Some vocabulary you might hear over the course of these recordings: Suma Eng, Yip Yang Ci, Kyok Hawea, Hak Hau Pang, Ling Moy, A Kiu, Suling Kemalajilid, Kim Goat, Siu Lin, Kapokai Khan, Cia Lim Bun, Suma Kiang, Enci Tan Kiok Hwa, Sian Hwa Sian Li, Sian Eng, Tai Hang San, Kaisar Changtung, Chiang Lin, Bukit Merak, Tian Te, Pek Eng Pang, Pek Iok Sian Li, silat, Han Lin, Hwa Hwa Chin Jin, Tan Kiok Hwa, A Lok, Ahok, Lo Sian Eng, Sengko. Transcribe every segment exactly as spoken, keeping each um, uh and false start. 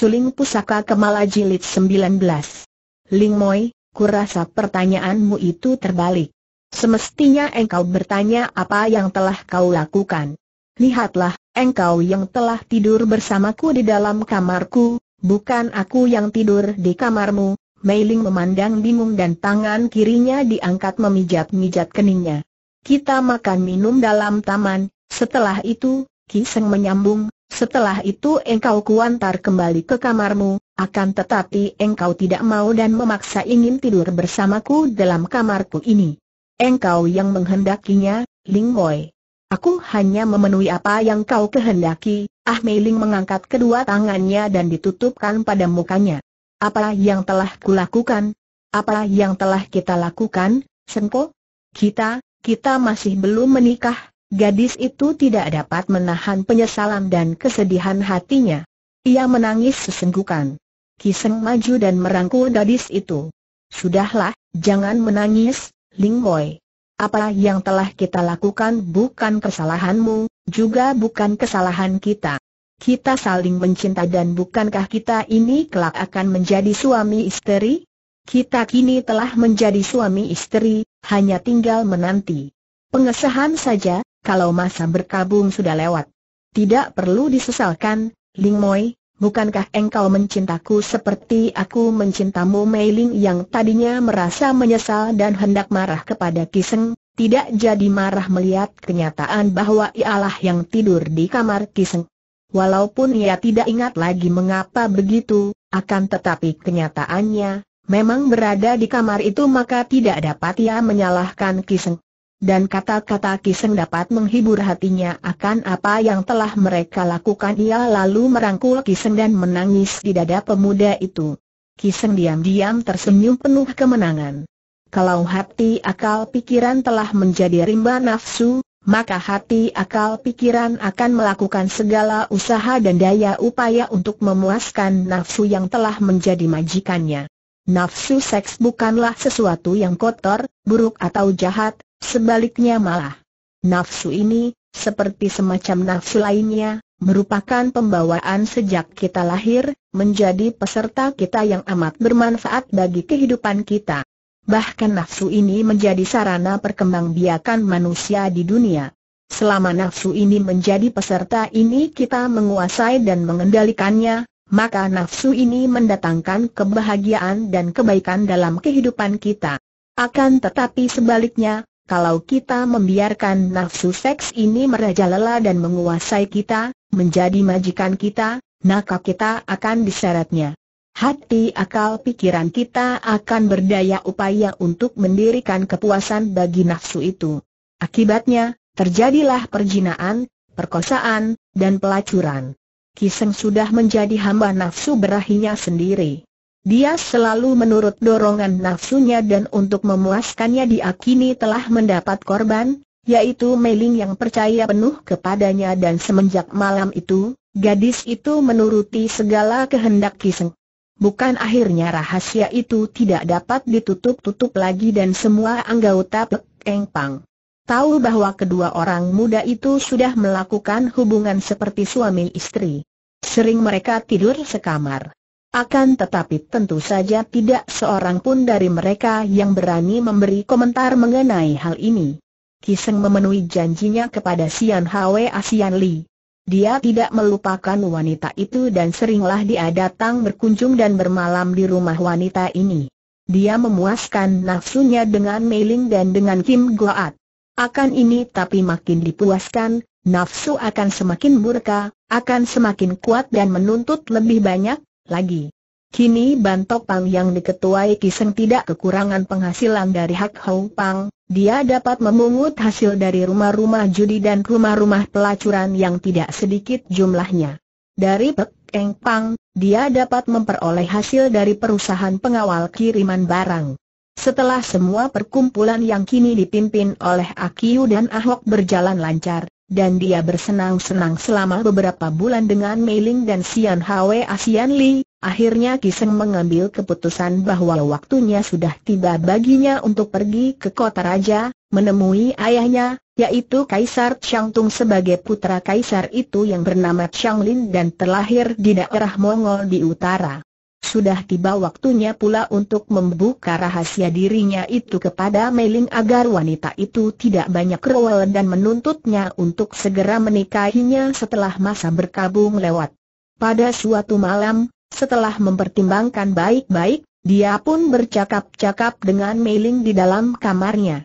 Suling Pusaka Kemalajilid sembilan belas. Ling Moy, kurasa pertanyaanmu itu terbalik. Semestinya engkau bertanya apa yang telah kau lakukan. Lihatlah, engkau yang telah tidur bersamaku di dalam kamarku, bukan aku yang tidur di kamarmu. Mei Ling memandang bingung dan tangan kirinya diangkat memijat-mijat keningnya. Kita makan minum dalam taman, setelah itu, Ki Seng menyambung, setelah itu engkau kuantar kembali ke kamarmu, akan tetapi engkau tidak mau dan memaksa ingin tidur bersamaku dalam kamarku ini. Engkau yang menghendakinya, Ling Moy. Aku hanya memenuhi apa yang kau kehendaki. Ah, Mei Ling mengangkat kedua tangannya dan ditutupkan pada mukanya. Apa yang telah kulakukan? Apa yang telah kita lakukan, Sengko? Kita, kita masih belum menikah. Gadis itu tidak dapat menahan penyesalan dan kesedihan hatinya. Ia menangis sesenggukan. Ki Seng maju dan merangkul gadis itu. Sudahlah, jangan menangis, Ling Moy. Apa yang telah kita lakukan bukan kesalahanmu, juga bukan kesalahan kita. Kita saling mencinta dan bukankah kita ini kelak akan menjadi suami istri? Kita kini telah menjadi suami istri, hanya tinggal menanti pengesahan saja. Kalau masa berkabung sudah lewat, tidak perlu disesalkan, Ling Moy. Bukankah engkau mencintaku seperti aku mencintamu? Mei Ling yang tadinya merasa menyesal dan hendak marah kepada Ki Seng, tidak jadi marah melihat kenyataan bahwa ialah yang tidur di kamar Ki Seng. Walaupun ia tidak ingat lagi mengapa begitu, akan tetapi kenyataannya memang berada di kamar itu, maka tidak dapat ia menyalahkan Ki Seng. Dan kata-kata Ki Seng dapat menghibur hatinya akan apa yang telah mereka lakukan. Ia lalu merangkul Ki Seng dan menangis di dada pemuda itu. Ki Seng diam-diam tersenyum penuh kemenangan. Kalau hati akal pikiran telah menjadi rimba nafsu, maka hati akal pikiran akan melakukan segala usaha dan daya upaya untuk memuaskan nafsu yang telah menjadi majikannya. Nafsu seks bukanlah sesuatu yang kotor, buruk atau jahat. Sebaliknya malah, nafsu ini, seperti semacam nafsu lainnya, merupakan pembawaan sejak kita lahir, menjadi peserta kita yang amat bermanfaat bagi kehidupan kita. Bahkan nafsu ini menjadi sarana perkembangbiakan manusia di dunia. Selama nafsu ini menjadi peserta ini kita menguasai dan mengendalikannya, maka nafsu ini mendatangkan kebahagiaan dan kebaikan dalam kehidupan kita. Akan tetapi sebaliknya, kalau kita membiarkan nafsu seks ini merajalela dan menguasai kita, menjadi majikan kita, maka kita akan diseretnya. Hati akal pikiran kita akan berdaya upaya untuk mendirikan kepuasan bagi nafsu itu. Akibatnya, terjadilah perjinaan, perkosaan, dan pelacuran. Ki Seng sudah menjadi hamba nafsu berahinya sendiri. Dia selalu menurut dorongan nafsunya dan untuk memuaskannya dia kini telah mendapat korban, yaitu Mei Ling yang percaya penuh kepadanya dan semenjak malam itu, gadis itu menuruti segala kehendak Ki Seng. Bukan akhirnya rahasia itu tidak dapat ditutup-tutup lagi dan semua anggota Pek Eng Pang tahu bahwa kedua orang muda itu sudah melakukan hubungan seperti suami istri. Sering mereka tidur sekamar. Akan tetapi tentu saja tidak seorang pun dari mereka yang berani memberi komentar mengenai hal ini. Ki Seng memenuhi janjinya kepada Sian Hwa Sian Li. Dia tidak melupakan wanita itu dan seringlah dia datang berkunjung dan bermalam di rumah wanita ini. Dia memuaskan nafsunya dengan Mei Ling dan dengan Kim Goat. Akan ini tapi makin dipuaskan, nafsu akan semakin murka, akan semakin kuat dan menuntut lebih banyak lagi. Kini Bantok Pang yang diketuai Ki Seng tidak kekurangan penghasilan dari Hak Hau Pang. Dia dapat memungut hasil dari rumah-rumah judi dan rumah-rumah pelacuran yang tidak sedikit jumlahnya. Dari Pek Eng Pang, dia dapat memperoleh hasil dari perusahaan pengawal kiriman barang. Setelah semua perkumpulan yang kini dipimpin oleh A Kiu dan A Lok berjalan lancar, dan dia bersenang-senang selama beberapa bulan dengan Mei Ling dan Sian Hwa Sian Li, akhirnya Ki Seng mengambil keputusan bahwa waktunya sudah tiba baginya untuk pergi ke kota raja, menemui ayahnya, yaitu Kaisar Changtung sebagai putra Kaisar itu yang bernama Chiang Lin dan terlahir di daerah Mongol di utara. Sudah tiba waktunya pula untuk membuka rahasia dirinya itu kepada Mei Ling agar wanita itu tidak banyak rewel dan menuntutnya untuk segera menikahinya setelah masa berkabung lewat. Pada suatu malam, setelah mempertimbangkan baik-baik, dia pun bercakap-cakap dengan Mei Ling di dalam kamarnya.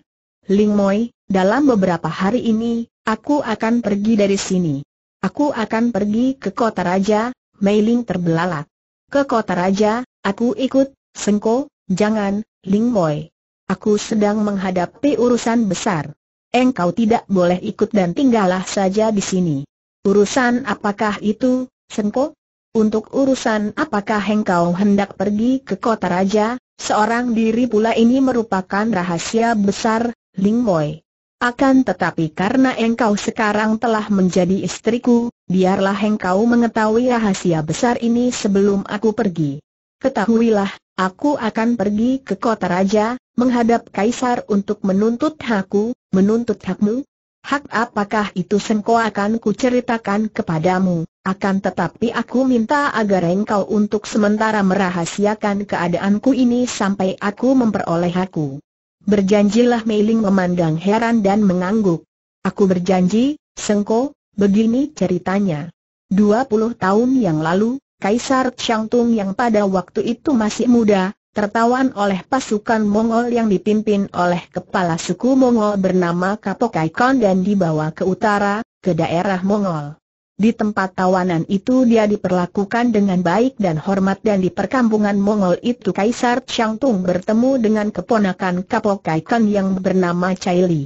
"Ling Moy, dalam beberapa hari ini, aku akan pergi dari sini. Aku akan pergi ke kota raja." Mei Ling terbelalak. "Ke kota raja? Aku ikut, Sengko." "Jangan, Ling Moy. Aku sedang menghadapi urusan besar. Engkau tidak boleh ikut dan tinggallah saja di sini." "Urusan apakah itu, Sengko? Untuk urusan apakah engkau hendak pergi ke kota raja? Seorang diri pula ini merupakan rahasia besar, Ling Moy. Akan tetapi karena engkau sekarang telah menjadi istriku, biarlah engkau mengetahui rahasia besar ini sebelum aku pergi. Ketahuilah, aku akan pergi ke kota raja, menghadap kaisar untuk menuntut hakku, menuntut hakmu." "Hak apakah itu, Sengko? Akan kuceritakan kepadamu, akan tetapi aku minta agar engkau untuk sementara merahasiakan keadaanku ini sampai aku memperoleh hakku." "Berjanjilah." Mei Ling memandang heran dan mengangguk. "Aku berjanji, Sengko." Begini ceritanya. dua puluh tahun yang lalu, Kaisar Changtung yang pada waktu itu masih muda, tertawan oleh pasukan Mongol yang dipimpin oleh kepala suku Mongol bernama Kapokai Khan dan dibawa ke utara, ke daerah Mongol. Di tempat tawanan itu dia diperlakukan dengan baik dan hormat, dan di perkampungan Mongol itu Kaisar Changtung bertemu dengan keponakan Kapokai Khan yang bernama Chai Li.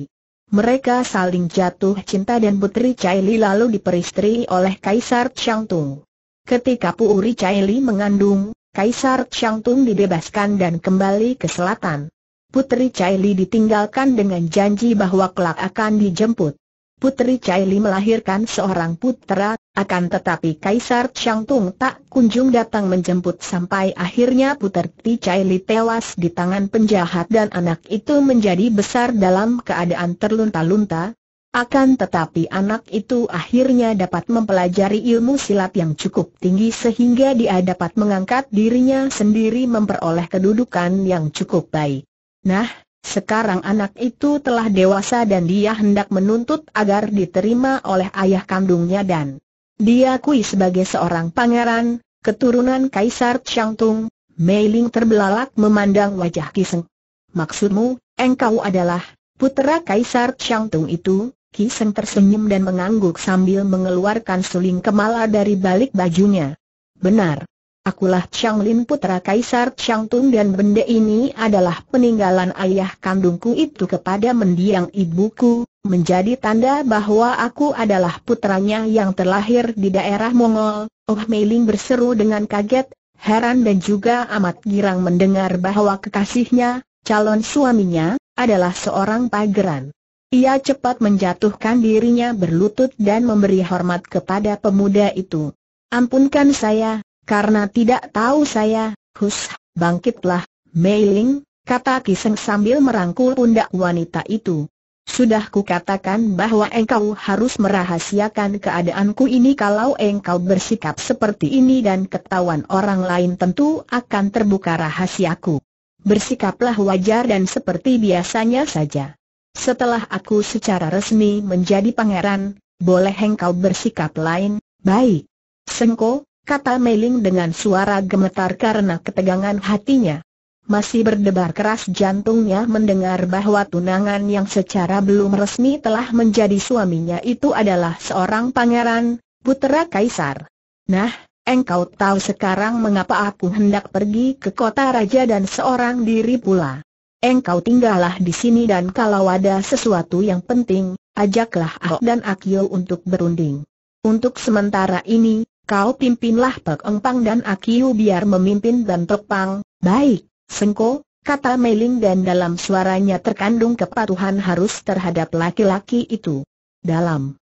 Mereka saling jatuh cinta dan putri Chai Li lalu diperistri oleh Kaisar Changtung. Ketika putri Chai Li mengandung, Kaisar Changtung dibebaskan dan kembali ke selatan. Putri Chai Li ditinggalkan dengan janji bahwa kelak akan dijemput. Putri Chai Li melahirkan seorang putra, akan tetapi Kaisar Changtung tak kunjung datang menjemput sampai akhirnya putri Chai Li tewas di tangan penjahat dan anak itu menjadi besar dalam keadaan terlunta-lunta. Akan tetapi anak itu akhirnya dapat mempelajari ilmu silat yang cukup tinggi sehingga dia dapat mengangkat dirinya sendiri memperoleh kedudukan yang cukup baik. Nah, sekarang anak itu telah dewasa dan dia hendak menuntut agar diterima oleh ayah kandungnya dan diakui sebagai seorang pangeran, keturunan Kaisar Changtung. Mei Ling terbelalak memandang wajah Ki Seng. "Maksudmu, engkau adalah putra Kaisar Changtung itu?" Ki Seng tersenyum dan mengangguk sambil mengeluarkan suling kemala dari balik bajunya. "Benar. Akulah Chiang Lin, putra Kaisar Changtung, dan benda ini adalah peninggalan ayah kandungku itu kepada mendiang ibuku, menjadi tanda bahwa aku adalah putranya yang terlahir di daerah Mongol." "Oh!" Mei Ling berseru dengan kaget, heran dan juga amat girang mendengar bahwa kekasihnya, calon suaminya, adalah seorang pangeran. Ia cepat menjatuhkan dirinya berlutut dan memberi hormat kepada pemuda itu. "Ampunkan saya, karena tidak tahu saya." "Hus, bangkitlah, Mei Ling," kata Ki Seng sambil merangkul pundak wanita itu. "Sudah kukatakan bahwa engkau harus merahasiakan keadaanku ini. Kalau engkau bersikap seperti ini dan ketahuan orang lain, tentu akan terbuka rahasiaku. Bersikaplah wajar dan seperti biasanya saja. Setelah aku secara resmi menjadi pangeran, boleh engkau bersikap lain." "Baik, Sengko," kata Mei Ling dengan suara gemetar karena ketegangan hatinya. Masih berdebar keras jantungnya mendengar bahwa tunangan yang secara belum resmi telah menjadi suaminya itu adalah seorang pangeran, putra kaisar. "Nah, engkau tahu sekarang mengapa aku hendak pergi ke kota raja dan seorang diri pula. Engkau tinggallah di sini dan kalau ada sesuatu yang penting, ajaklah Ahok dan A Kiu untuk berunding. Untuk sementara ini, kau pimpinlah Pek Eng Pang dan A Kiu biar memimpin Bantok Pang." "Baik, Sengko," kata Mei Ling dan dalam suaranya terkandung kepatuhan harus terhadap laki-laki itu. Dalam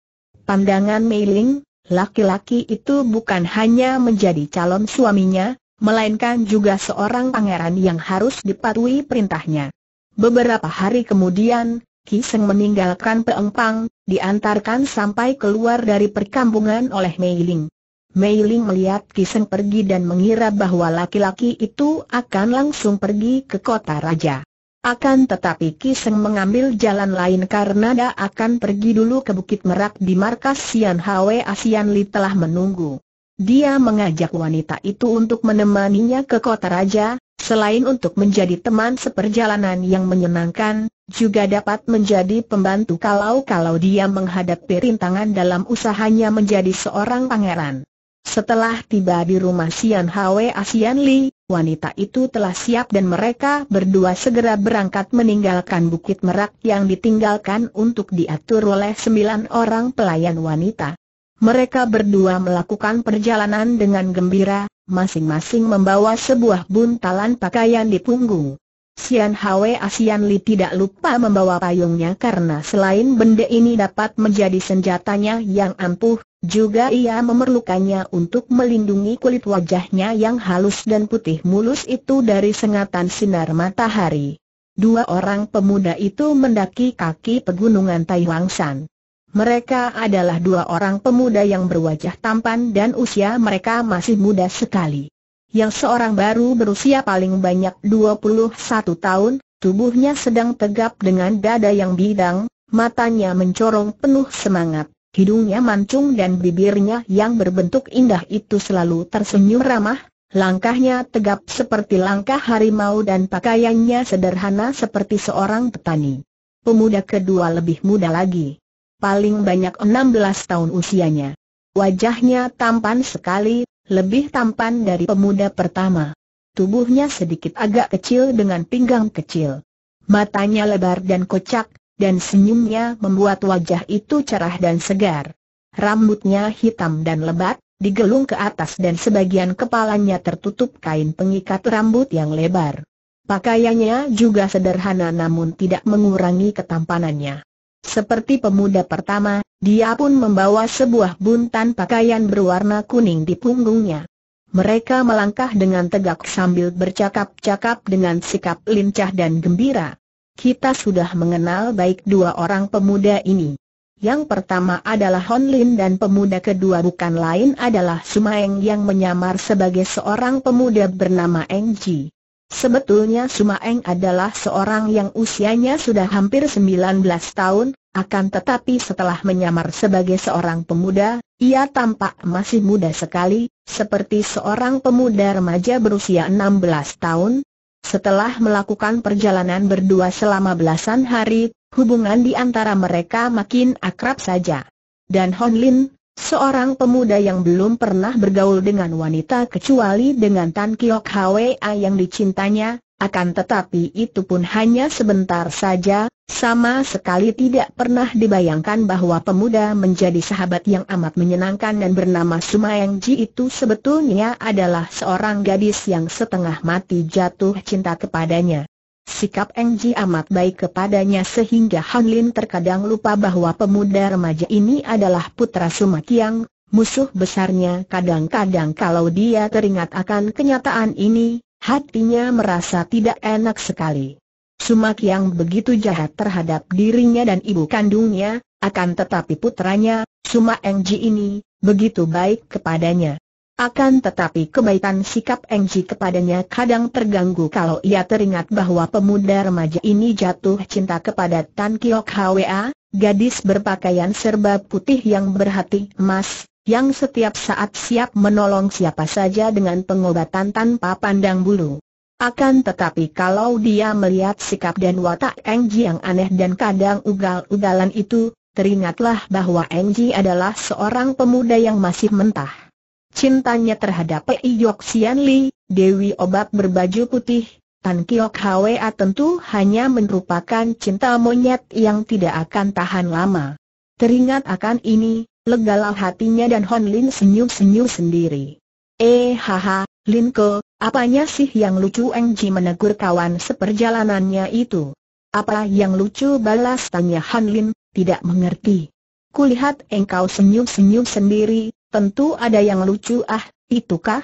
pandangan Mei Ling, laki-laki itu bukan hanya menjadi calon suaminya, melainkan juga seorang pangeran yang harus dipatuhi perintahnya. Beberapa hari kemudian, Ki Seng meninggalkan Pek Eng Pang, diantarkan sampai keluar dari perkampungan oleh Mei Ling. Mei Ling melihat Ki Seng pergi dan mengira bahwa laki-laki itu akan langsung pergi ke kota raja. Akan tetapi Ki Seng mengambil jalan lain karena dia akan pergi dulu ke Bukit Merak di markas Sian Hwa Sian Li telah menunggu. Dia mengajak wanita itu untuk menemaninya ke kota raja, selain untuk menjadi teman seperjalanan yang menyenangkan, juga dapat menjadi pembantu kalau-kalau dia menghadapi rintangan dalam usahanya menjadi seorang pangeran. Setelah tiba di rumah Sian Hwa Sian Li, wanita itu telah siap dan mereka berdua segera berangkat meninggalkan Bukit Merak yang ditinggalkan untuk diatur oleh sembilan orang pelayan wanita. Mereka berdua melakukan perjalanan dengan gembira, masing-masing membawa sebuah buntalan pakaian di punggung. Sian Hwa Sian Li tidak lupa membawa payungnya karena selain benda ini dapat menjadi senjatanya yang ampuh, juga ia memerlukannya untuk melindungi kulit wajahnya yang halus dan putih mulus itu dari sengatan sinar matahari. Dua orang pemuda itu mendaki kaki pegunungan Tai Hang San. Mereka adalah dua orang pemuda yang berwajah tampan dan usia mereka masih muda sekali. Yang seorang baru berusia paling banyak dua puluh satu tahun, tubuhnya sedang tegap dengan dada yang bidang, matanya mencorong penuh semangat, hidungnya mancung dan bibirnya yang berbentuk indah itu selalu tersenyum ramah, langkahnya tegap seperti langkah harimau dan pakaiannya sederhana seperti seorang petani. Pemuda kedua lebih muda lagi, paling banyak enam belas tahun usianya. Wajahnya tampan sekali. Lebih tampan dari pemuda pertama. Tubuhnya sedikit agak kecil dengan pinggang kecil. Matanya lebar dan kocak, dan senyumnya membuat wajah itu cerah dan segar. Rambutnya hitam dan lebat, digelung ke atas dan sebagian kepalanya tertutup kain pengikat rambut yang lebar. Pakaiannya juga sederhana namun tidak mengurangi ketampanannya. Seperti pemuda pertama, dia pun membawa sebuah buntan pakaian berwarna kuning di punggungnya. Mereka melangkah dengan tegak sambil bercakap-cakap dengan sikap lincah dan gembira. Kita sudah mengenal baik dua orang pemuda ini. Yang pertama adalah Han Lin dan pemuda kedua bukan lain adalah Suma Eng yang menyamar sebagai seorang pemuda bernama Eng Ji. Sebetulnya Suma Eng adalah seorang yang usianya sudah hampir sembilan belas tahun, akan tetapi setelah menyamar sebagai seorang pemuda, ia tampak masih muda sekali, seperti seorang pemuda remaja berusia enam belas tahun. Setelah melakukan perjalanan berdua selama belasan hari, hubungan di antara mereka makin akrab saja. Dan Han Lin, seorang pemuda yang belum pernah bergaul dengan wanita kecuali dengan Tan Kiok Hwa yang dicintanya, akan tetapi itu pun hanya sebentar saja, sama sekali tidak pernah dibayangkan bahwa pemuda menjadi sahabat yang amat menyenangkan dan bernama Suma Eng Ji itu sebetulnya adalah seorang gadis yang setengah mati jatuh cinta kepadanya. Sikap Eng Ji amat baik kepadanya sehingga Han Lin terkadang lupa bahwa pemuda remaja ini adalah putra Suma Kiang, musuh besarnya. Kadang-kadang kalau dia teringat akan kenyataan ini, hatinya merasa tidak enak sekali. Suma Kiang begitu jahat terhadap dirinya dan ibu kandungnya, akan tetapi putranya, Suma Eng Ji ini, begitu baik kepadanya. Akan tetapi kebaikan sikap Eng Ji kepadanya kadang terganggu kalau ia teringat bahwa pemuda remaja ini jatuh cinta kepada Tan Kiok Hwa, gadis berpakaian serba putih yang berhati emas, yang setiap saat siap menolong siapa saja dengan pengobatan tanpa pandang bulu. Akan tetapi kalau dia melihat sikap dan watak Eng Ji yang aneh dan kadang ugal-ugalan itu, teringatlah bahwa Eng Ji adalah seorang pemuda yang masih mentah. Cintanya terhadap Pek Iok Sian Li, Dewi Obat berbaju putih, Tan Kiok Hwa tentu hanya merupakan cinta monyet yang tidak akan tahan lama. Teringat akan ini, legalah hatinya dan Han Lin senyum-senyum sendiri. Eh haha, Linko, apanya sih yang lucu? Eng Ji menegur kawan seperjalanannya itu. Apa yang lucu, balas tanya Han Lin, tidak mengerti. Kulihat engkau senyum-senyum sendiri. Tentu ada yang lucu, ah, itukah?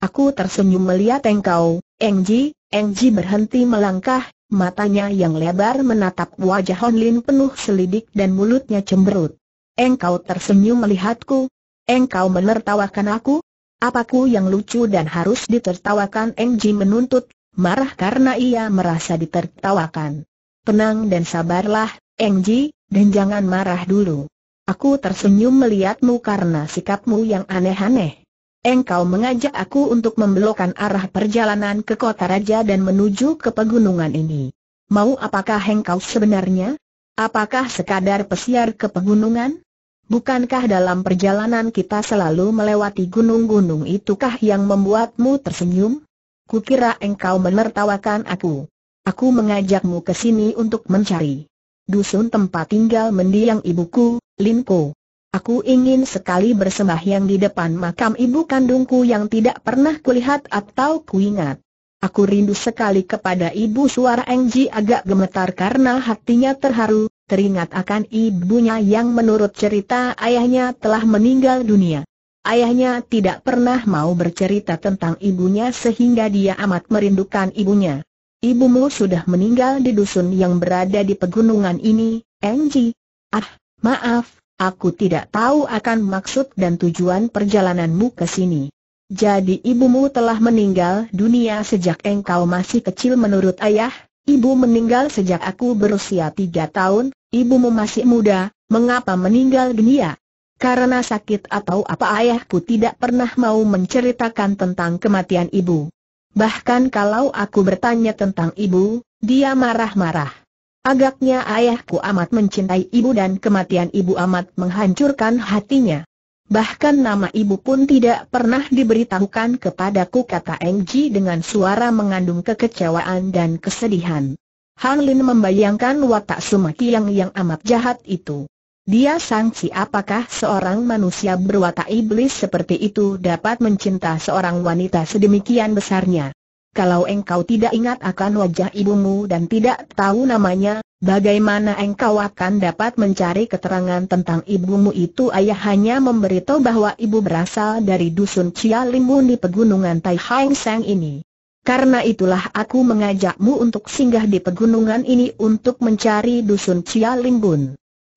Aku tersenyum melihat engkau, Eng Ji. Eng Ji berhenti melangkah, matanya yang lebar menatap wajah Han Lin penuh selidik dan mulutnya cemberut. "Engkau tersenyum melihatku? Engkau menertawakan aku? Apaku yang lucu dan harus ditertawakan?" Eng Ji menuntut, marah karena ia merasa ditertawakan. "Tenang dan sabarlah, Eng Ji, dan jangan marah dulu. Aku tersenyum melihatmu karena sikapmu yang aneh-aneh. Engkau mengajak aku untuk membelokkan arah perjalanan ke kota raja dan menuju ke pegunungan ini. Mau apakah engkau sebenarnya? Apakah sekadar pesiar ke pegunungan? Bukankah dalam perjalanan kita selalu melewati gunung-gunung, itukah yang membuatmu tersenyum? Kukira engkau menertawakan aku. Aku mengajakmu ke sini untuk mencari dusun tempat tinggal mendiang ibuku, Linko. Aku ingin sekali bersembahyang di depan makam ibu kandungku yang tidak pernah kulihat atau kuingat. Aku rindu sekali kepada ibu." Suara Eng Ji agak gemetar karena hatinya terharu, teringat akan ibunya yang menurut cerita ayahnya telah meninggal dunia. Ayahnya tidak pernah mau bercerita tentang ibunya sehingga dia amat merindukan ibunya. "Ibumu sudah meninggal di dusun yang berada di pegunungan ini, Eng Ji." "Ah, maaf. Aku tidak tahu akan maksud dan tujuan perjalananmu ke sini." "Jadi ibumu telah meninggal dunia sejak engkau masih kecil?" "Menurut ayah, ibu meninggal sejak aku berusia tiga tahun." "Ibumu masih muda, mengapa meninggal dunia?" "Karena sakit atau apa. Ayahku tidak pernah mau menceritakan tentang kematian ibu. Bahkan kalau aku bertanya tentang ibu, dia marah-marah. Agaknya ayahku amat mencintai ibu dan kematian ibu amat menghancurkan hatinya. Bahkan nama ibu pun tidak pernah diberitahukan kepadaku," kata Eng Ji dengan suara mengandung kekecewaan dan kesedihan. Han Lin membayangkan watak Suma Kiang yang amat jahat itu. Dia sangsi apakah seorang manusia berwatak iblis seperti itu dapat mencinta seorang wanita sedemikian besarnya. "Kalau engkau tidak ingat akan wajah ibumu dan tidak tahu namanya, bagaimana engkau akan dapat mencari keterangan tentang ibumu itu?" "Ayah hanya memberitahu bahwa ibu berasal dari dusun Cia Lim Bun di pegunungan Tai Hang San ini. Karena itulah aku mengajakmu untuk singgah di pegunungan ini untuk mencari dusun Cia Lim Bun.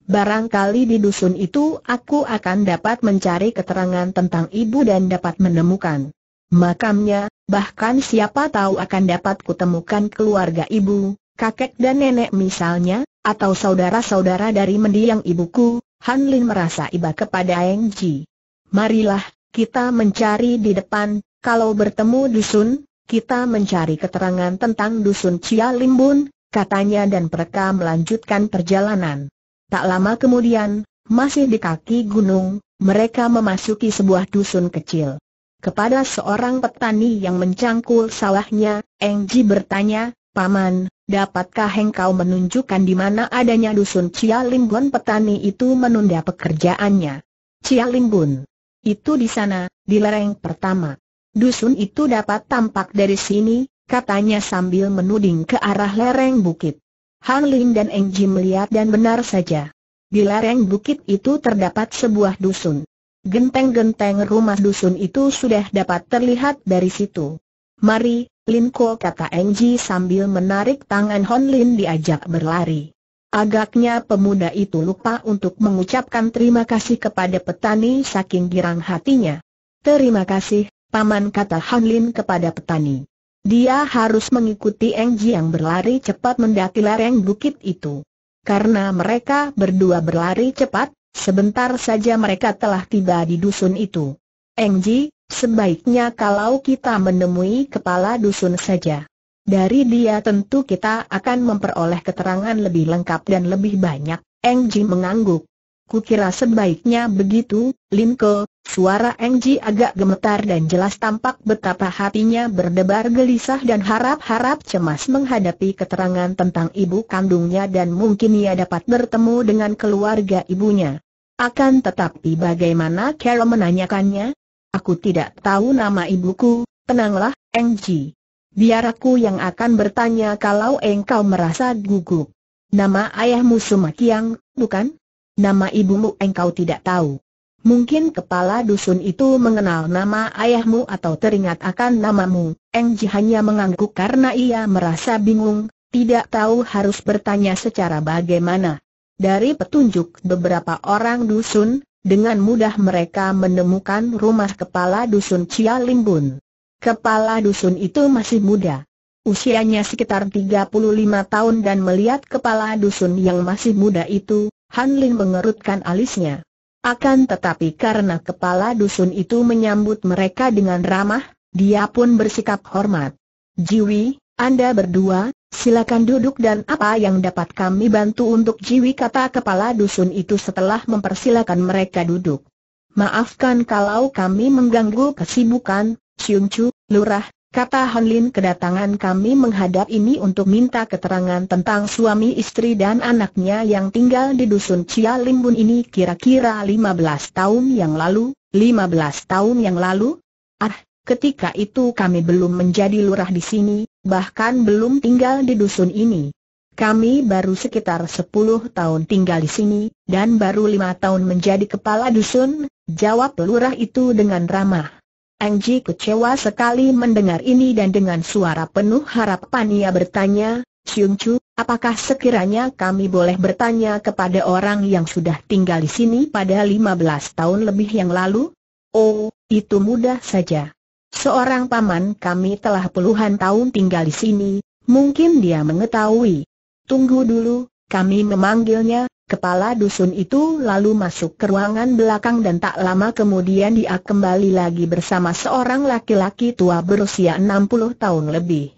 Barangkali di dusun itu aku akan dapat mencari keterangan tentang ibu dan dapat menemukan makamnya, bahkan siapa tahu akan dapat kutemukan keluarga ibu, kakek dan nenek misalnya, atau saudara-saudara dari mendiang ibuku." Han Lin merasa iba kepada Eng Ji. "Marilah, kita mencari di depan, kalau bertemu dusun, kita mencari keterangan tentang dusun Cia Lim Bun," katanya, dan mereka melanjutkan perjalanan. Tak lama kemudian, masih di kaki gunung, mereka memasuki sebuah dusun kecil. Kepada seorang petani yang mencangkul sawahnya, Eng Ji bertanya, "Paman, dapatkah engkau menunjukkan di mana adanya dusun Cia Lim Bun?" Petani itu menunda pekerjaannya. "Cia Lim Bun itu di sana, di lereng pertama. Dusun itu dapat tampak dari sini," katanya sambil menuding ke arah lereng bukit. Han Lin dan Eng Ji melihat dan benar saja. Di lereng bukit itu terdapat sebuah dusun. Genteng-genteng rumah dusun itu sudah dapat terlihat dari situ. "Mari, Linko," kata Eng Ji sambil menarik tangan Han Lin diajak berlari. Agaknya pemuda itu lupa untuk mengucapkan terima kasih kepada petani saking girang hatinya. "Terima kasih, Paman," kata Han Lin kepada petani. Dia harus mengikuti Eng Ji yang berlari cepat mendaki lereng bukit itu. Karena mereka berdua berlari cepat, sebentar saja mereka telah tiba di dusun itu. "Eng Ji, sebaiknya kalau kita menemui kepala dusun saja. Dari dia tentu kita akan memperoleh keterangan lebih lengkap dan lebih banyak." Eng Ji mengangguk. "Kukira sebaiknya begitu, Linko." Suara Eng Ji agak gemetar dan jelas tampak betapa hatinya berdebar gelisah dan harap-harap cemas menghadapi keterangan tentang ibu kandungnya dan mungkin ia dapat bertemu dengan keluarga ibunya. Akan tetapi bagaimana cara menanyakannya? "Aku tidak tahu nama ibuku." "Tenanglah, Eng Ji. Biar aku yang akan bertanya kalau engkau merasa gugup. Nama ayahmu Suma Kiang, bukan? Nama ibumu engkau tidak tahu. Mungkin kepala dusun itu mengenal nama ayahmu atau teringat akan namamu." Eng Ji hanya mengangguk karena ia merasa bingung. Tidak tahu harus bertanya secara bagaimana. Dari petunjuk beberapa orang dusun, dengan mudah mereka menemukan rumah kepala dusun Cia Lim Bun. Kepala dusun itu masih muda. Usianya sekitar tiga puluh lima tahun dan melihat kepala dusun yang masih muda itu, Han Lin mengerutkan alisnya. Akan tetapi karena kepala dusun itu menyambut mereka dengan ramah, dia pun bersikap hormat. Jiwi, Anda berdua, silakan duduk dan apa yang dapat kami bantu untuk Jiwi, kata kepala dusun itu setelah mempersilakan mereka duduk. Maafkan kalau kami mengganggu kesibukan, Siung Chu, Lurah, kata Han Lin. Kedatangan kami menghadap ini untuk minta keterangan tentang suami istri dan anaknya yang tinggal di dusun Cia Lim Bun ini kira-kira lima belas tahun yang lalu. lima belas tahun yang lalu? Ah, ketika itu kami belum menjadi lurah di sini. Bahkan belum tinggal di dusun ini. Kami baru sekitar sepuluh tahun tinggal di sini, dan baru lima tahun menjadi kepala dusun, jawab lurah itu dengan ramah. Eng Ji kecewa sekali mendengar ini dan dengan suara penuh harapan ia bertanya, Siung Chu, apakah sekiranya kami boleh bertanya kepada orang yang sudah tinggal di sini pada lima belas tahun lebih yang lalu? Oh, itu mudah saja. Seorang paman kami telah puluhan tahun tinggal di sini, mungkin dia mengetahui. Tunggu dulu, kami memanggilnya. Kepala dusun itu lalu masuk ke ruangan belakang dan tak lama kemudian dia kembali lagi bersama seorang laki-laki tua berusia enam puluh tahun lebih.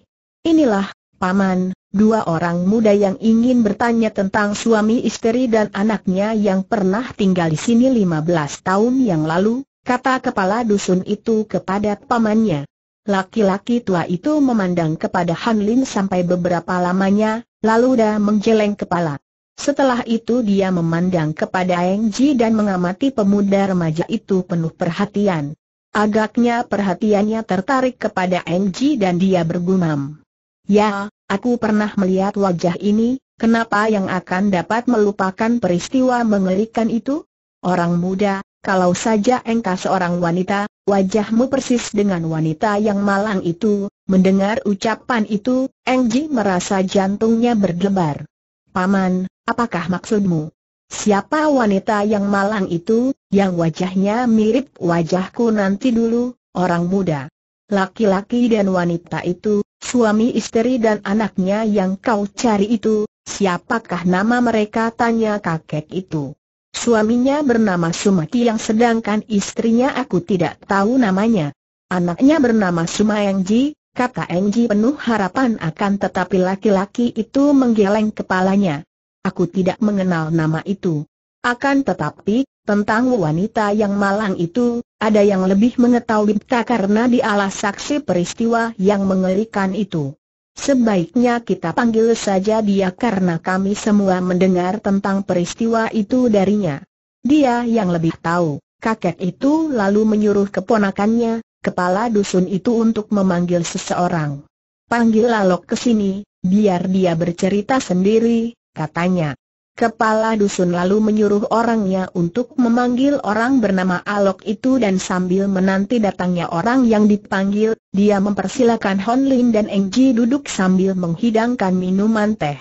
Inilah, paman, dua orang muda yang ingin bertanya tentang suami istri dan anaknya yang pernah tinggal di sini lima belas tahun yang lalu, kata kepala dusun itu kepada pamannya. Laki-laki tua itu memandang kepada Han Lin sampai beberapa lamanya, lalu dia menggeleng kepala. Setelah itu dia memandang kepada Eng Ji dan mengamati pemuda remaja itu penuh perhatian. Agaknya perhatiannya tertarik kepada Eng Ji dan dia bergumam. Ya, aku pernah melihat wajah ini, kenapa yang akan dapat melupakan peristiwa mengerikan itu? Orang muda, kalau saja engkau seorang wanita, wajahmu persis dengan wanita yang malang itu. Mendengar ucapan itu, Eng Ji merasa jantungnya berdebar. Paman, apakah maksudmu? Siapa wanita yang malang itu, yang wajahnya mirip wajahku? Nanti dulu, orang muda. Laki-laki dan wanita itu, suami istri dan anaknya yang kau cari itu, siapakah nama mereka? Tanya kakek itu. Suaminya bernama Suma Kiang sedangkan istrinya aku tidak tahu namanya. Anaknya bernama Suma Eng Ji, kata Eng Ji penuh harapan, akan tetapi laki-laki itu menggeleng kepalanya. Aku tidak mengenal nama itu. Akan tetapi, tentang wanita yang malang itu, ada yang lebih mengetahui karena dialah saksi peristiwa yang mengerikan itu. Sebaiknya kita panggil saja dia karena kami semua mendengar tentang peristiwa itu darinya. Dia yang lebih tahu. Kakek itu lalu menyuruh keponakannya, kepala dusun itu untuk memanggil seseorang. Panggil A Lok ke sini, biar dia bercerita sendiri, katanya. Kepala dusun lalu menyuruh orangnya untuk memanggil orang bernama A Lok itu dan sambil menanti datangnya orang yang dipanggil, dia mempersilakan Han Lin dan Eng Ji duduk sambil menghidangkan minuman teh.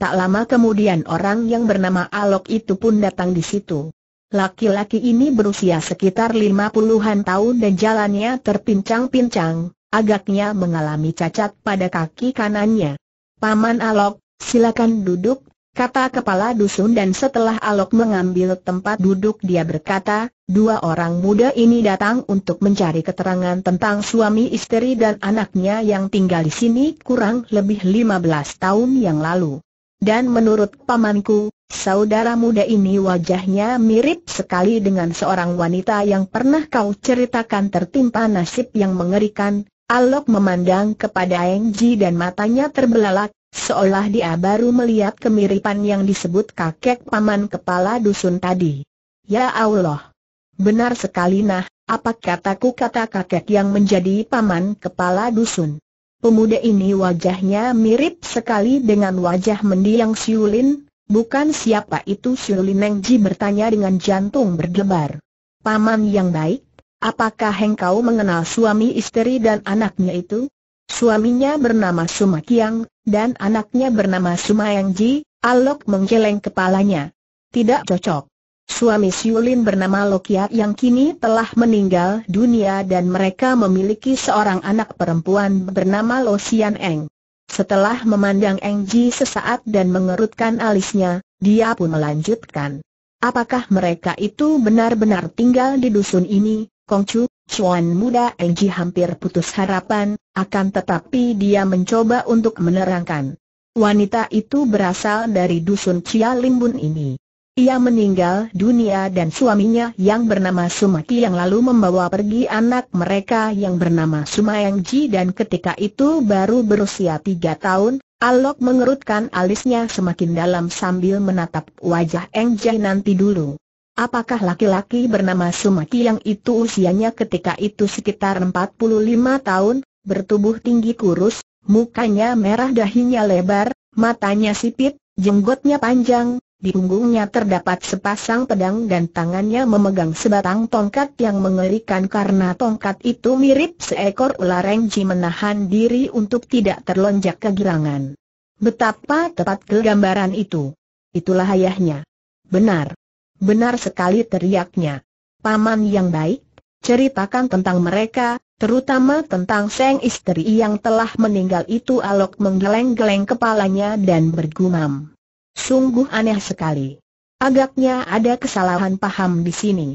Tak lama kemudian orang yang bernama A Lok itu pun datang di situ. Laki-laki ini berusia sekitar lima puluhan tahun dan jalannya terpincang-pincang, agaknya mengalami cacat pada kaki kanannya. Paman A Lok, silakan duduk, kata kepala dusun, dan setelah A Lok mengambil tempat duduk dia berkata, dua orang muda ini datang untuk mencari keterangan tentang suami istri dan anaknya yang tinggal di sini kurang lebih lima belas tahun yang lalu. Dan menurut pamanku, saudara muda ini wajahnya mirip sekali dengan seorang wanita yang pernah kau ceritakan tertimpa nasib yang mengerikan. A Lok memandang kepada Eng Ji dan matanya terbelalak, seolah dia baru melihat kemiripan yang disebut kakek paman kepala dusun tadi. Ya Allah, benar sekali. Nah, apa kataku, kata kakek yang menjadi paman kepala dusun. Pemuda ini wajahnya mirip sekali dengan wajah mendiang Siu Lin. Bukan? Siapa itu Siu Lin? Eng Ji bertanya dengan jantung berdebar. Paman yang baik, apakah engkau mengenal suami istri dan anaknya itu? Suaminya bernama Suma Kiang, dan anaknya bernama Suma Eng Ji, A Lok menggeleng kepalanya. Tidak cocok. Suami Siu Lin bernama Lo Kiat yang kini telah meninggal dunia dan mereka memiliki seorang anak perempuan bernama Lo Sian Eng. Setelah memandang Eng Ji sesaat dan mengerutkan alisnya, dia pun melanjutkan. Apakah mereka itu benar-benar tinggal di dusun ini, Kongcu? Cuan muda Eng Ji hampir putus harapan, akan tetapi dia mencoba untuk menerangkan. Wanita itu berasal dari dusun Cia Lim Bun ini. Ia meninggal dunia dan suaminya yang bernama Suma Kiang lalu membawa pergi anak mereka yang bernama Suma Eng Ji dan ketika itu baru berusia tiga tahun. A Lok mengerutkan alisnya semakin dalam sambil menatap wajah Eng Ji. Nanti dulu. Apakah laki-laki bernama Suma Kiang itu usianya ketika itu sekitar empat puluh lima tahun, bertubuh tinggi kurus, mukanya merah, dahinya lebar, matanya sipit, jenggotnya panjang. Di punggungnya terdapat sepasang pedang dan tangannya memegang sebatang tongkat yang mengerikan karena tongkat itu mirip seekor ular. Eng Ji menahan diri untuk tidak terlonjak kegirangan. Betapa tepat kegambaran itu. Itulah ayahnya. Benar. Benar sekali teriaknya. Paman yang baik, ceritakan tentang mereka, terutama tentang sang istri yang telah meninggal itu. A Lok menggeleng-geleng kepalanya dan bergumam. Sungguh aneh sekali. Agaknya ada kesalahan paham di sini.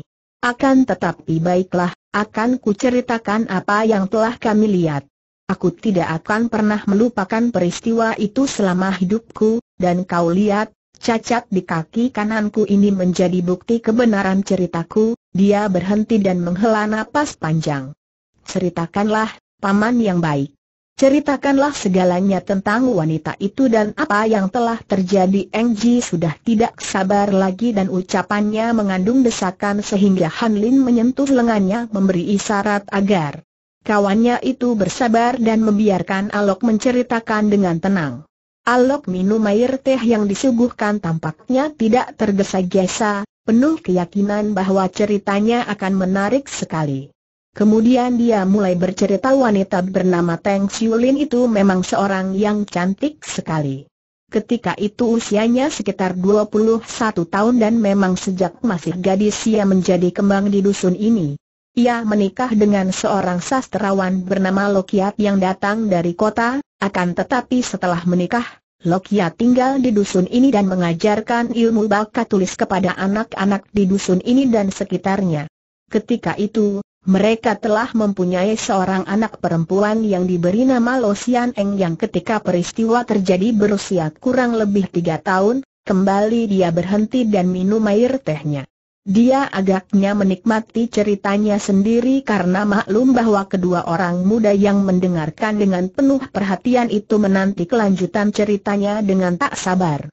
Akan tetapi baiklah, akan kuceritakan apa yang telah kami lihat. Aku tidak akan pernah melupakan peristiwa itu selama hidupku, dan kau lihat, cacat di kaki kananku ini menjadi bukti kebenaran ceritaku. Dia berhenti dan menghela napas panjang. Ceritakanlah, paman yang baik. Ceritakanlah segalanya tentang wanita itu dan apa yang telah terjadi. Eng Ji sudah tidak sabar lagi dan ucapannya mengandung desakan sehingga Han Lin menyentuh lengannya memberi isyarat agar kawannya itu bersabar dan membiarkan A Lok menceritakan dengan tenang. A Lok minum air teh yang disuguhkan, tampaknya tidak tergesa-gesa, penuh keyakinan bahwa ceritanya akan menarik sekali. Kemudian dia mulai bercerita. Wanita bernama Teng Siu Lin itu memang seorang yang cantik sekali. Ketika itu usianya sekitar dua puluh satu tahun dan memang sejak masih gadis ia menjadi kembang di dusun ini. Ia menikah dengan seorang sastrawan bernama Lo Kiat yang datang dari kota, akan tetapi setelah menikah, Lo Kiat tinggal di dusun ini dan mengajarkan ilmu baca tulis kepada anak-anak di dusun ini dan sekitarnya. Ketika itu, mereka telah mempunyai seorang anak perempuan yang diberi nama Lo Sian Eng yang ketika peristiwa terjadi berusia kurang lebih tiga tahun. Kembali dia berhenti dan minum air tehnya. Dia agaknya menikmati ceritanya sendiri karena maklum bahwa kedua orang muda yang mendengarkan dengan penuh perhatian itu menanti kelanjutan ceritanya dengan tak sabar.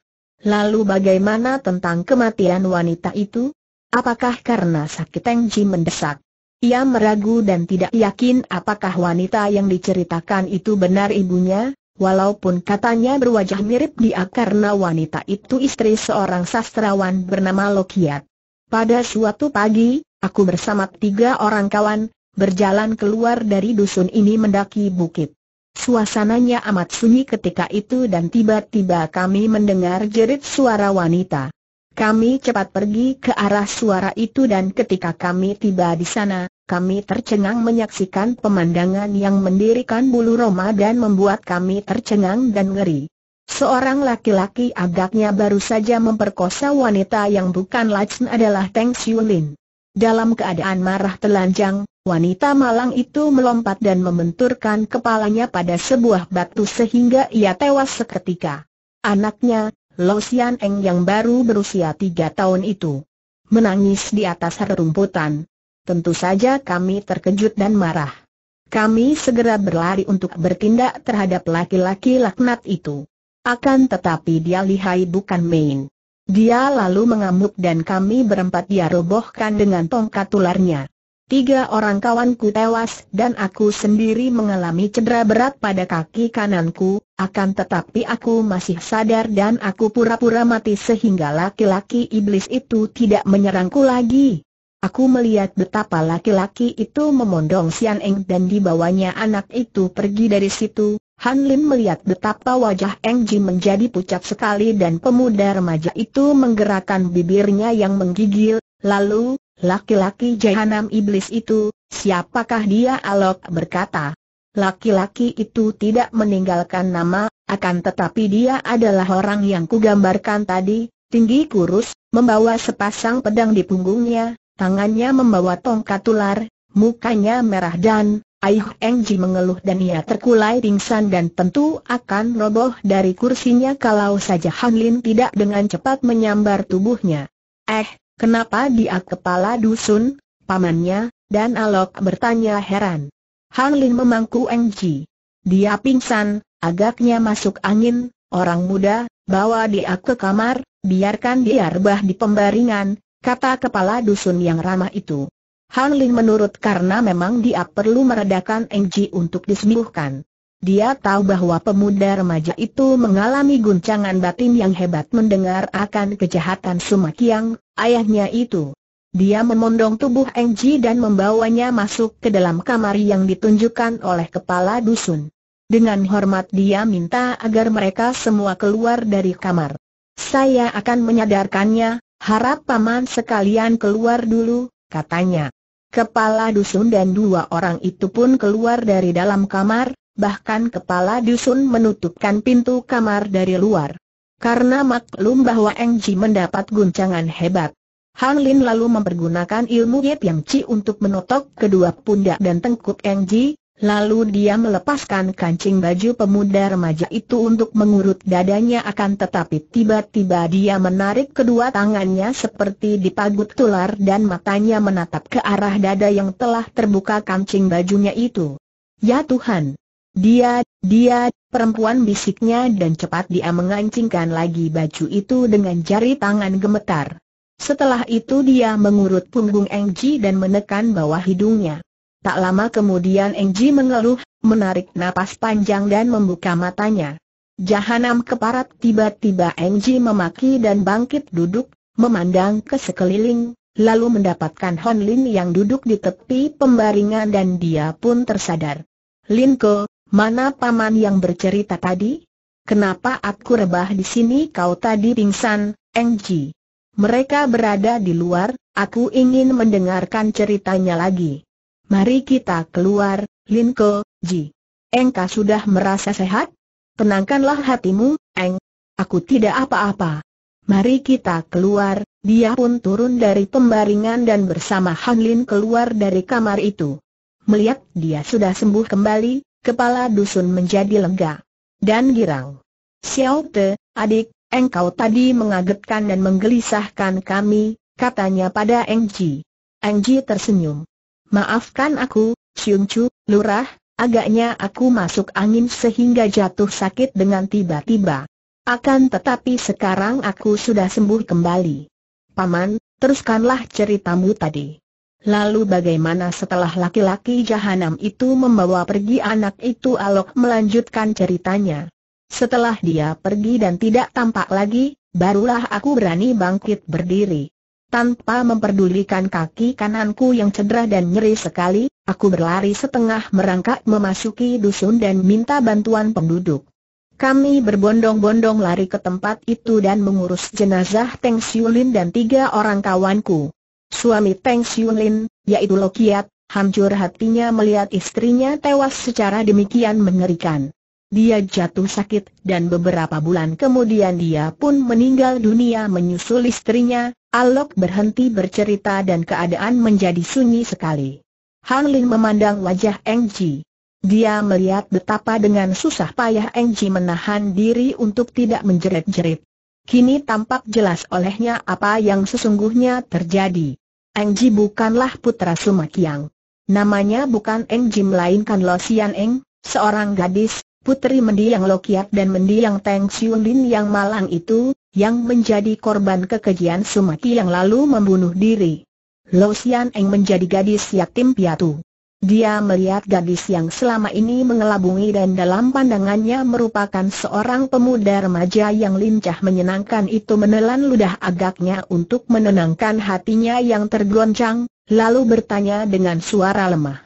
Lalu bagaimana tentang kematian wanita itu? Apakah karena sakit? Eng Ji mendesak. Ia meragu dan tidak yakin apakah wanita yang diceritakan itu benar ibunya, walaupun katanya berwajah mirip dia karena wanita itu istri seorang sastrawan bernama Lo Kiat. Pada suatu pagi, aku bersama tiga orang kawan, berjalan keluar dari dusun ini mendaki bukit. Suasananya amat sunyi ketika itu dan tiba-tiba kami mendengar jerit suara wanita. Kami cepat pergi ke arah suara itu dan ketika kami tiba di sana, kami tercengang menyaksikan pemandangan yang mendirikan bulu roma dan membuat kami tercengang dan ngeri. Seorang laki-laki agaknya baru saja memperkosa wanita yang bukan lain adalah Teng Siu Lin. Dalam keadaan marah telanjang, wanita malang itu melompat dan membenturkan kepalanya pada sebuah batu sehingga ia tewas seketika. Anaknya, Lo Sian Eng yang baru berusia tiga tahun itu menangis di atas rerumputan. Tentu saja kami terkejut dan marah. Kami segera berlari untuk bertindak terhadap laki-laki laknat itu. Akan tetapi dia lihai bukan main. Dia lalu mengamuk dan kami berempat dia robohkan dengan tongkat ularnya. Tiga orang kawanku tewas dan aku sendiri mengalami cedera berat pada kaki kananku, akan tetapi aku masih sadar dan aku pura-pura mati sehingga laki-laki iblis itu tidak menyerangku lagi. Aku melihat betapa laki-laki itu memondong Sian Eng dan dibawanya anak itu pergi dari situ, Han Lin melihat betapa wajah Eng Ji menjadi pucat sekali dan pemuda remaja itu menggerakkan bibirnya yang menggigil. Lalu, laki-laki jahanam iblis itu, siapakah dia? A Lok berkata. Laki-laki itu tidak meninggalkan nama, akan tetapi dia adalah orang yang kugambarkan tadi, tinggi kurus, membawa sepasang pedang di punggungnya, tangannya membawa tongkat ular, mukanya merah dan... Aih, Eng Ji mengeluh dan ia terkulai pingsan dan tentu akan roboh dari kursinya kalau saja Han Lin tidak dengan cepat menyambar tubuhnya. Eh, kenapa dia kepala dusun, pamannya? Dan A Lok bertanya heran. Han Lin memangku Eng Ji. Dia pingsan, agaknya masuk angin. Orang muda, bawa dia ke kamar, biarkan dia rebah di pembaringan, kata kepala dusun yang ramah itu. Han Lin menurut karena memang dia perlu meredakan Eng Ji untuk disembuhkan. Dia tahu bahwa pemuda remaja itu mengalami guncangan batin yang hebat mendengar akan kejahatan Suma Kiang, ayahnya itu. Dia memondong tubuh Eng Ji dan membawanya masuk ke dalam kamar yang ditunjukkan oleh kepala dusun. Dengan hormat dia minta agar mereka semua keluar dari kamar. Saya akan menyadarkannya, harap paman sekalian keluar dulu, katanya. Kepala dusun dan dua orang itu pun keluar dari dalam kamar, bahkan kepala dusun menutupkan pintu kamar dari luar. Karena maklum bahwa Eng Ji mendapat guncangan hebat, Han Lin lalu mempergunakan ilmu Yip Yang Ci untuk menotok kedua pundak dan tengkuk Eng Ji, lalu dia melepaskan kancing baju pemuda remaja itu untuk mengurut dadanya, akan tetapi tiba-tiba dia menarik kedua tangannya seperti dipagut tular dan matanya menatap ke arah dada yang telah terbuka kancing bajunya itu. Ya Tuhan! Dia, dia, perempuan, bisiknya, dan cepat dia mengancingkan lagi baju itu dengan jari tangan gemetar. Setelah itu dia mengurut punggung Eng Ji dan menekan bawah hidungnya. Tak lama kemudian Eng Ji mengeluh, menarik napas panjang dan membuka matanya. Jahanam keparat, tiba-tiba Eng Ji memaki dan bangkit duduk, memandang ke sekeliling, lalu mendapatkan Han Lin yang duduk di tepi pembaringan dan dia pun tersadar. Linko, mana paman yang bercerita tadi? Kenapa aku rebah di sini? Kau tadi pingsan, Eng Ji. Mereka berada di luar, aku ingin mendengarkan ceritanya lagi. Mari kita keluar, Linko Ji. Engkau sudah merasa sehat? Tenangkanlah hatimu, Eng. Aku tidak apa-apa. Mari kita keluar. Dia pun turun dari pembaringan dan bersama Han Lin keluar dari kamar itu. Melihat dia sudah sembuh kembali, kepala dusun menjadi lega dan girang. Xiao Te, adik, engkau tadi mengagetkan dan menggelisahkan kami, katanya pada Eng Ji. Eng Ji tersenyum. Maafkan aku, Siung Chu, lurah, agaknya aku masuk angin sehingga jatuh sakit dengan tiba-tiba. Akan tetapi sekarang aku sudah sembuh kembali. Paman, teruskanlah ceritamu tadi. Lalu bagaimana setelah laki-laki jahanam itu membawa pergi anak itu? A Lok melanjutkan ceritanya. Setelah dia pergi dan tidak tampak lagi, barulah aku berani bangkit berdiri. Tanpa memperdulikan kaki kananku yang cedera dan nyeri sekali, aku berlari setengah merangkak memasuki dusun dan minta bantuan penduduk. Kami berbondong-bondong lari ke tempat itu dan mengurus jenazah Teng Siu Lin dan tiga orang kawanku. Suami Teng Siu Lin, yaitu Lo Kiat, hancur hatinya melihat istrinya tewas secara demikian mengerikan. Dia jatuh sakit dan beberapa bulan kemudian dia pun meninggal dunia menyusul istrinya. A Lok berhenti bercerita dan keadaan menjadi sunyi sekali. Han Lin memandang wajah Eng Ji. Dia melihat betapa dengan susah payah Eng Ji menahan diri untuk tidak menjerit-jerit. Kini tampak jelas olehnya apa yang sesungguhnya terjadi. Eng Ji bukanlah putra Suma Kiang. Namanya bukan Eng Ji melainkan Lo Sian Eng, seorang gadis, putri mendiang Lo Kiat dan mendiang Teng Siu Lin yang malang itu, yang menjadi korban kekejian Suma Kiang yang lalu membunuh diri. Lo Sian Eng menjadi gadis yatim piatu. Dia melihat gadis yang selama ini mengelabungi dan dalam pandangannya merupakan seorang pemuda remaja yang lincah menyenangkan itu menelan ludah agaknya untuk menenangkan hatinya yang tergoncang, lalu bertanya dengan suara lemah.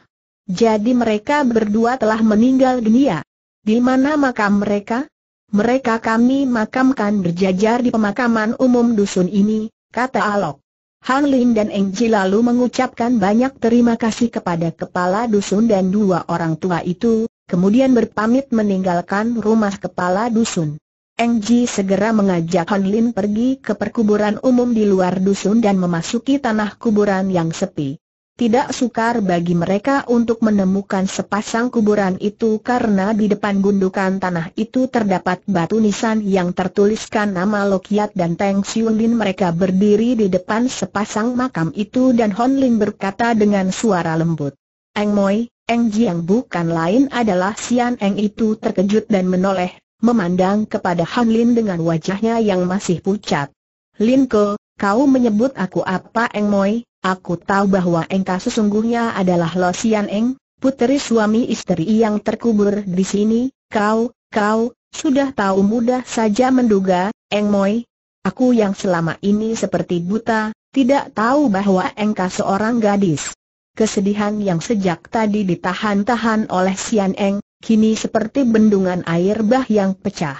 Jadi mereka berdua telah meninggal dunia. Di mana makam mereka? Mereka kami makamkan berjajar di pemakaman umum dusun ini, kata A Lok. Han Lin dan Eng Ji lalu mengucapkan banyak terima kasih kepada kepala dusun dan dua orang tua itu, kemudian berpamit meninggalkan rumah kepala dusun. Eng Ji segera mengajak Han Lin pergi ke perkuburan umum di luar dusun dan memasuki tanah kuburan yang sepi. Tidak sukar bagi mereka untuk menemukan sepasang kuburan itu karena di depan gundukan tanah itu terdapat batu nisan yang tertuliskan nama Lo Kiat dan Teng Siu Lin. Mereka berdiri di depan sepasang makam itu dan Han Lin berkata dengan suara lembut, "Eng Moy." Eng Ji yang bukan lain adalah Sian Eng itu terkejut dan menoleh, memandang kepada Han Lin dengan wajahnya yang masih pucat. "Linko, kau menyebut aku apa, Eng Moy? Aku tahu bahwa engkau sesungguhnya adalah Lo Sian Eng, puteri suami istri yang terkubur di sini. Kau, kau, sudah tahu mudah saja menduga, Eng Moy. Aku yang selama ini seperti buta, tidak tahu bahwa engkau seorang gadis." Kesedihan yang sejak tadi ditahan-tahan oleh Sian Eng, kini seperti bendungan air bah yang pecah.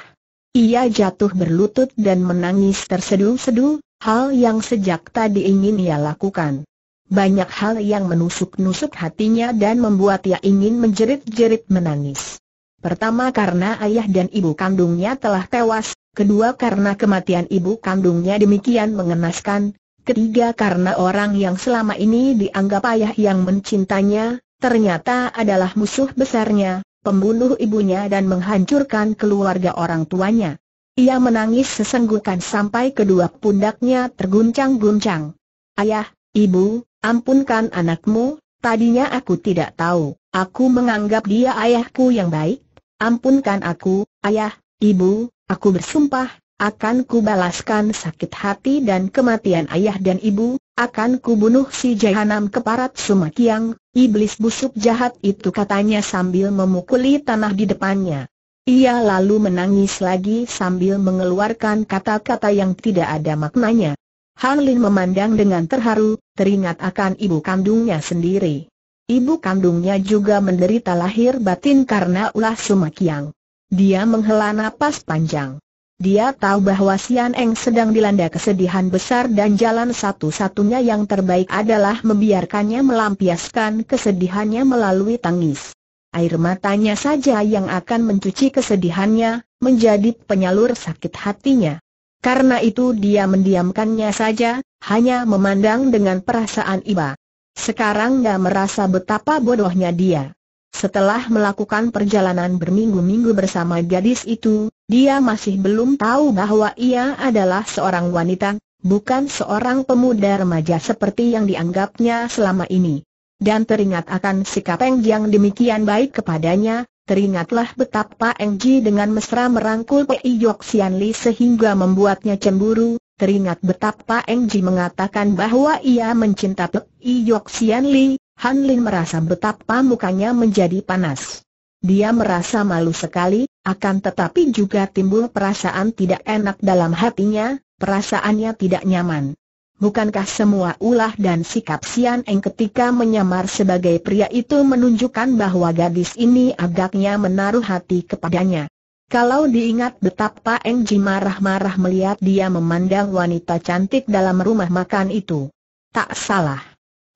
Ia jatuh berlutut dan menangis terseduh-seduh. Hal yang sejak tadi ingin ia lakukan, banyak hal yang menusuk-nusuk hatinya dan membuat ia ingin menjerit-jerit menangis. Pertama karena ayah dan ibu kandungnya telah tewas, kedua karena kematian ibu kandungnya demikian mengenaskan, ketiga karena orang yang selama ini dianggap ayah yang mencintainya, ternyata adalah musuh besarnya, pembunuh ibunya dan menghancurkan keluarga orang tuanya. Ia menangis sesenggukan sampai kedua pundaknya terguncang-guncang. "Ayah, ibu, ampunkan anakmu, tadinya aku tidak tahu, aku menganggap dia ayahku yang baik. Ampunkan aku, ayah, ibu, aku bersumpah, akan kubalaskan sakit hati dan kematian ayah dan ibu, akan kubunuh si jahanam keparat Suma Kiang, iblis busuk jahat itu," katanya sambil memukuli tanah di depannya. Ia lalu menangis lagi sambil mengeluarkan kata-kata yang tidak ada maknanya. Han Lin memandang dengan terharu, teringat akan ibu kandungnya sendiri. Ibu kandungnya juga menderita lahir batin karena ulah Suma Kiang. Dia menghela napas panjang. Dia tahu bahwa Sian Eng sedang dilanda kesedihan besar dan jalan satu-satunya yang terbaik adalah membiarkannya melampiaskan kesedihannya melalui tangis. Air matanya saja yang akan mencuci kesedihannya, menjadi penyalur sakit hatinya. Karena itu dia mendiamkannya saja, hanya memandang dengan perasaan iba. Sekarang dia merasa betapa bodohnya dia. Setelah melakukan perjalanan berminggu-minggu bersama gadis itu, dia masih belum tahu bahwa ia adalah seorang wanita, bukan seorang pemuda remaja seperti yang dianggapnya selama ini. Dan teringat akan sikap Eng Ji yang demikian baik kepadanya, teringatlah betapa Eng Ji dengan mesra merangkul Pek Iok Sian Li sehingga membuatnya cemburu, teringat betapa Eng Ji mengatakan bahwa ia mencintai Pek Iok Sian Li. Han Lin merasa betapa mukanya menjadi panas. Dia merasa malu sekali, akan tetapi juga timbul perasaan tidak enak dalam hatinya, perasaannya tidak nyaman. Bukankah semua ulah dan sikap Sian Eng ketika menyamar sebagai pria itu menunjukkan bahwa gadis ini agaknya menaruh hati kepadanya? Kalau diingat betapa Eng Ji marah-marah melihat dia memandang wanita cantik dalam rumah makan itu, tak salah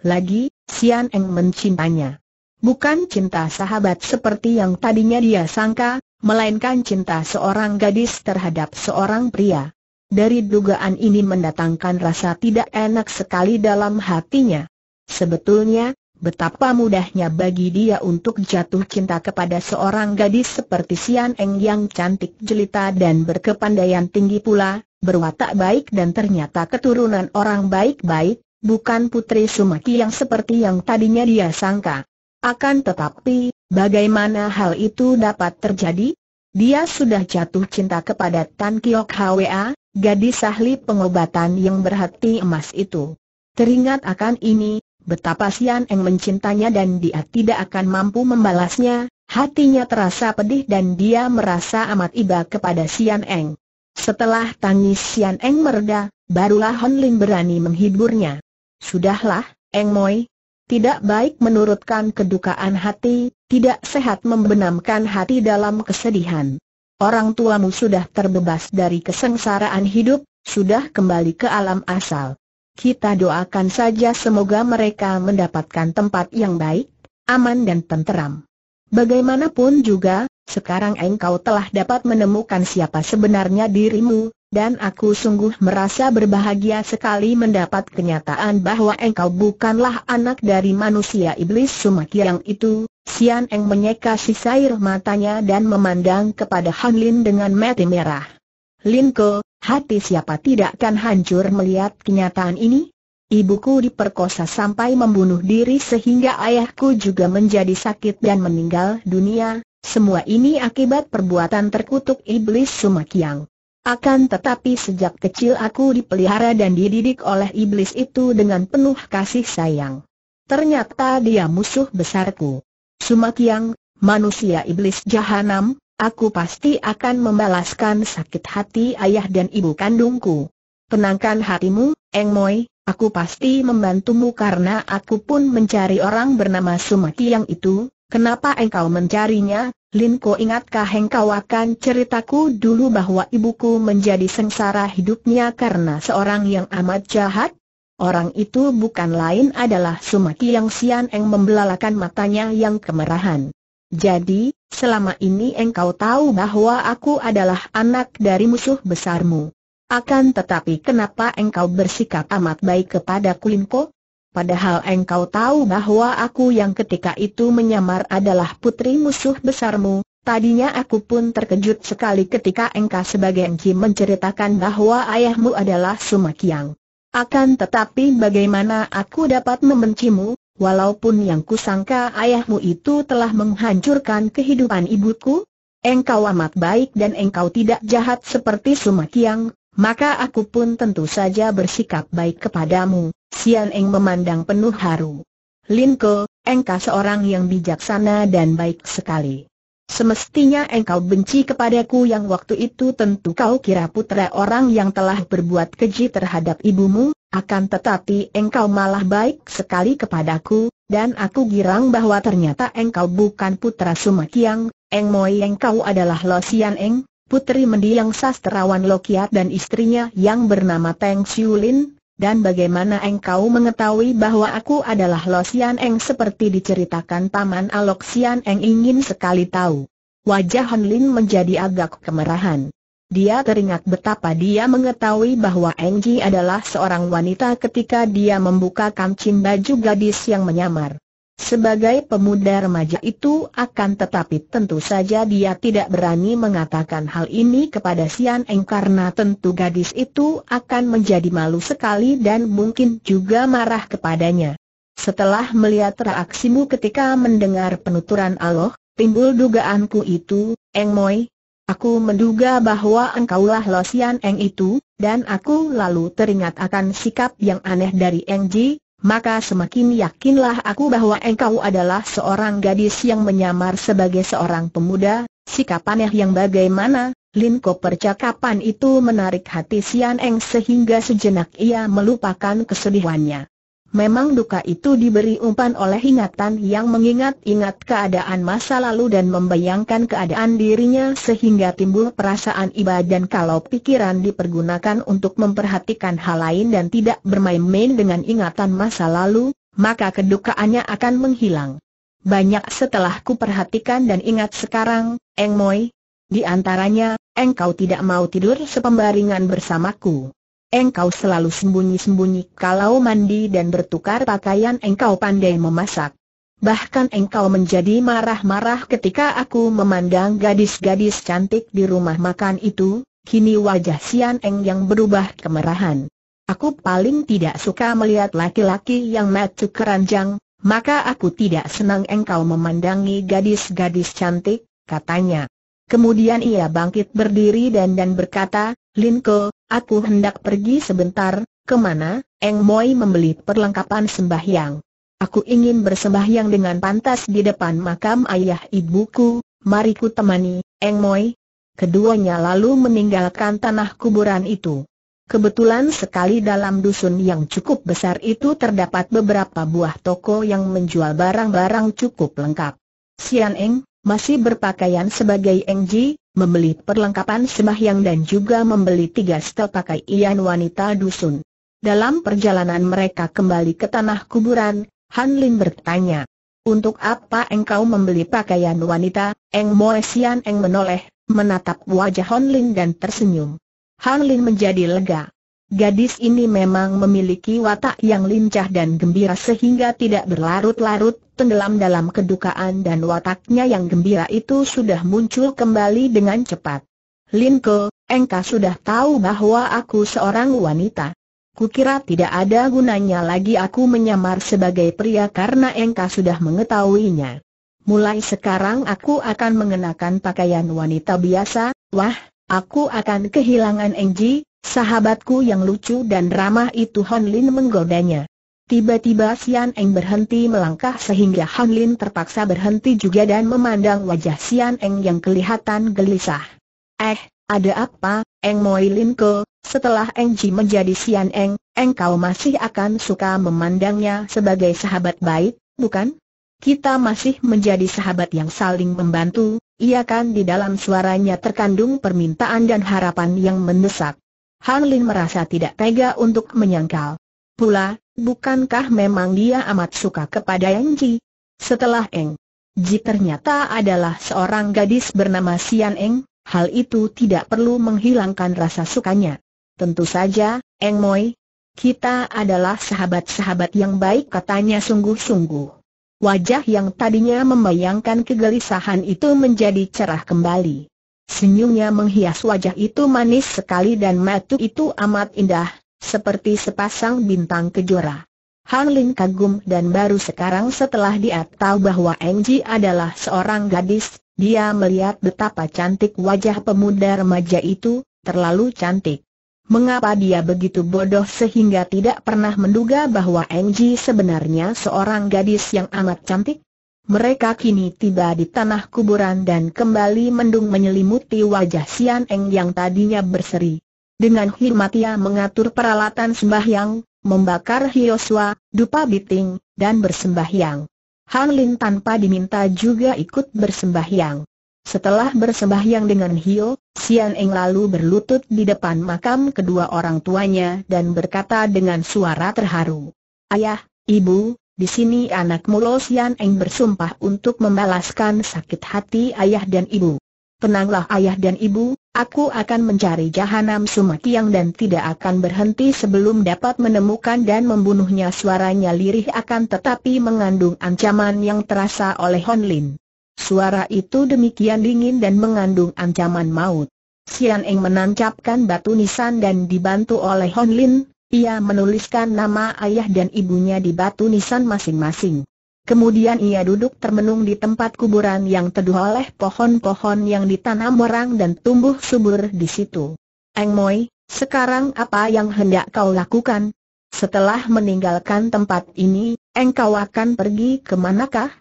lagi, Sian Eng mencintainya. Bukan cinta sahabat seperti yang tadinya dia sangka, melainkan cinta seorang gadis terhadap seorang pria. Dari dugaan ini mendatangkan rasa tidak enak sekali dalam hatinya. Sebetulnya, betapa mudahnya bagi dia untuk jatuh cinta kepada seorang gadis seperti Sian Eng yang cantik jelita dan berkepandaian tinggi pula, berwatak baik dan ternyata keturunan orang baik-baik, bukan putri Suma Kiang yang seperti yang tadinya dia sangka. Akan tetapi, bagaimana hal itu dapat terjadi? Dia sudah jatuh cinta kepada Tan Kiok Hwa, gadis ahli pengobatan yang berhati emas itu. Teringat akan ini, betapa Sian Eng mencintainya dan dia tidak akan mampu membalasnya, hatinya terasa pedih dan dia merasa amat iba kepada Sian Eng. Setelah tangis Sian Eng mereda, barulah Han Lin berani menghiburnya. "Sudahlah, Eng Moy. Tidak baik menurutkan kedukaan hati, tidak sehat membenamkan hati dalam kesedihan. Orang tuamu sudah terbebas dari kesengsaraan hidup, sudah kembali ke alam asal. Kita doakan saja semoga mereka mendapatkan tempat yang baik, aman dan tenteram. Bagaimanapun juga, sekarang engkau telah dapat menemukan siapa sebenarnya dirimu, dan aku sungguh merasa berbahagia sekali mendapat kenyataan bahwa engkau bukanlah anak dari manusia iblis Suma Kiang itu. Sian Eng menyeka sisa air matanya dan memandang kepada Han Lin dengan mata merah. Linko, hati siapa tidak akan hancur melihat kenyataan ini? Ibuku diperkosa sampai membunuh diri sehingga ayahku juga menjadi sakit dan meninggal dunia. Semua ini akibat perbuatan terkutuk iblis Suma Kiang. Akan tetapi sejak kecil aku dipelihara dan dididik oleh iblis itu dengan penuh kasih sayang. Ternyata dia musuh besarku. Suma Kiang, manusia iblis jahanam, aku pasti akan membalaskan sakit hati ayah dan ibu kandungku. Tenangkan hatimu, Eng Moy, aku pasti membantumu karena aku pun mencari orang bernama Suma Kiang itu. Kenapa engkau mencarinya, Linko? Ingatkah engkau akan ceritaku dulu bahwa ibuku menjadi sengsara hidupnya karena seorang yang amat jahat? Orang itu bukan lain adalah Suma Kiang. Sian Eng membelalakan matanya yang kemerahan. Jadi, selama ini engkau tahu bahwa aku adalah anak dari musuh besarmu. Akan tetapi kenapa engkau bersikap amat baik kepadaku, Linko? Padahal engkau tahu bahwa aku yang ketika itu menyamar adalah putri musuh besarmu. Tadinya aku pun terkejut sekali ketika engkau sebagai Enci menceritakan bahwa ayahmu adalah Suma Kiang. Akan tetapi bagaimana aku dapat membencimu, walaupun yang kusangka ayahmu itu telah menghancurkan kehidupan ibuku? Engkau amat baik dan engkau tidak jahat seperti Suma Kiang, maka aku pun tentu saja bersikap baik kepadamu. Sian Eng memandang penuh haru. Linko, engkau seorang yang bijaksana dan baik sekali. Semestinya engkau benci kepadaku yang waktu itu tentu kau kira putra orang yang telah berbuat keji terhadap ibumu, akan tetapi engkau malah baik sekali kepadaku, dan aku girang bahwa ternyata engkau bukan putra Suma Kiang. Eng Moy, engkau adalah Lo Sian Eng, putri mendiang sastrawan Lo Kiat dan istrinya yang bernama Teng Siu Lin. Dan bagaimana engkau mengetahui bahwa aku adalah Lo Sian Eng seperti diceritakan paman A Lok? Sian Eng ingin sekali tahu. Wajah Han Lin menjadi agak kemerahan. Dia teringat betapa dia mengetahui bahwa Eng Ji adalah seorang wanita ketika dia membuka kancing baju gadis yang menyamar sebagai pemuda remaja itu, akan tetapi tentu saja dia tidak berani mengatakan hal ini kepada Sian Eng karena tentu gadis itu akan menjadi malu sekali dan mungkin juga marah kepadanya. Setelah melihat reaksimu ketika mendengar penuturan A Lok, timbul dugaanku itu, Eng Moy. Aku menduga bahwa engkaulah Lo Sian Eng itu, dan aku lalu teringat akan sikap yang aneh dari Eng Ji. Maka semakin yakinlah aku bahwa engkau adalah seorang gadis yang menyamar sebagai seorang pemuda. Sikap aneh yang bagaimana, Linko? Percakapan itu menarik hati Sian Eng sehingga sejenak ia melupakan kesedihannya. Memang duka itu diberi umpan oleh ingatan yang mengingat-ingat keadaan masa lalu dan membayangkan keadaan dirinya sehingga timbul perasaan iba, dan kalau pikiran dipergunakan untuk memperhatikan hal lain dan tidak bermain-main dengan ingatan masa lalu, maka kedukaannya akan menghilang. Banyak setelah ku perhatikan dan ingat sekarang, Eng Moy. Di antaranya, engkau tidak mau tidur sepembaringan bersamaku. Engkau selalu sembunyi-sembunyi kalau mandi dan bertukar pakaian. Engkau pandai memasak. Bahkan engkau menjadi marah-marah ketika aku memandang gadis-gadis cantik di rumah makan itu. Kini wajah Sian Eng yang berubah kemerahan. Aku paling tidak suka melihat laki-laki yang mata keranjang, maka aku tidak senang engkau memandangi gadis-gadis cantik, katanya. Kemudian ia bangkit berdiri dan dan berkata, Linko, aku hendak pergi sebentar. Kemana? Eng Moy membeli perlengkapan sembahyang. Aku ingin bersembahyang dengan pantas di depan makam ayah ibuku. Mari ku temani, Eng Moy. Keduanya lalu meninggalkan tanah kuburan itu. Kebetulan sekali dalam dusun yang cukup besar itu terdapat beberapa buah toko yang menjual barang-barang cukup lengkap. Sian Eng, masih berpakaian sebagai Eng Ji, membeli perlengkapan sembahyang dan juga membeli tiga setel pakaian wanita dusun. Dalam perjalanan mereka kembali ke tanah kuburan, Han Lin bertanya, "Untuk apa engkau membeli pakaian wanita?" Eng Moy Sian Eng menoleh, menatap wajah Han Lin dan tersenyum. Han Lin menjadi lega. Gadis ini memang memiliki watak yang lincah dan gembira sehingga tidak berlarut-larut, tenggelam dalam kedukaan dan wataknya yang gembira itu sudah muncul kembali dengan cepat. "Linko, engkau sudah tahu bahwa aku seorang wanita. Kukira tidak ada gunanya lagi aku menyamar sebagai pria karena engkau sudah mengetahuinya. Mulai sekarang aku akan mengenakan pakaian wanita biasa. Wah, aku akan kehilangan Eng Ji, sahabatku yang lucu dan ramah itu." Han Lin menggodanya. Tiba-tiba Sian Eng berhenti melangkah sehingga Han Lin terpaksa berhenti juga dan memandang wajah Sian Eng yang kelihatan gelisah. "Eh, ada apa, Eng Moy Linko?" Setelah Eng Ji menjadi Sian Eng, engkau masih akan suka memandangnya sebagai sahabat baik, bukan? "Kita masih menjadi sahabat yang saling membantu, iya kan?" Di dalam suaranya terkandung permintaan dan harapan yang mendesak. Han Lin merasa tidak tega untuk menyangkal. Pula, bukankah memang dia amat suka kepada Eng Ji? Setelah Eng Ji ternyata adalah seorang gadis bernama Sian Eng, hal itu tidak perlu menghilangkan rasa sukanya. "Tentu saja, Eng Moy. Kita adalah sahabat-sahabat yang baik," katanya sungguh-sungguh. Wajah yang tadinya membayangkan kegelisahan itu menjadi cerah kembali. Senyumnya menghias wajah itu manis sekali dan mata itu amat indah, seperti sepasang bintang kejora. Han Lin kagum dan baru sekarang setelah dia tahu bahwa Eng Ji adalah seorang gadis, dia melihat betapa cantik wajah pemuda remaja itu, terlalu cantik. Mengapa dia begitu bodoh sehingga tidak pernah menduga bahwa Eng Ji sebenarnya seorang gadis yang amat cantik? Mereka kini tiba di tanah kuburan dan kembali mendung menyelimuti wajah Sian Eng yang tadinya berseri. Dengan hikmat ia mengatur peralatan sembahyang, membakar hioswa, dupa biting, dan bersembahyang. Han Lin tanpa diminta juga ikut bersembahyang. Setelah bersembahyang dengan hio, Sian Eng lalu berlutut di depan makam kedua orang tuanya dan berkata dengan suara terharu, "Ayah, Ibu, di sini anakmu Lo Sian Eng bersumpah untuk membalaskan sakit hati ayah dan ibu. Tenanglah ayah dan ibu, aku akan mencari jahanam Suma Kiang dan tidak akan berhenti sebelum dapat menemukan dan membunuhnya." Suaranya lirih akan tetapi mengandung ancaman yang terasa oleh Han Lin. Suara itu demikian dingin dan mengandung ancaman maut. Sian Eng menancapkan batu nisan dan dibantu oleh Han Lin. Ia menuliskan nama ayah dan ibunya di batu nisan masing-masing. Kemudian ia duduk termenung di tempat kuburan yang teduh oleh pohon-pohon yang ditanam orang dan tumbuh subur di situ. "Eng Moy, sekarang apa yang hendak kau lakukan? Setelah meninggalkan tempat ini, engkau akan pergi ke manakah?"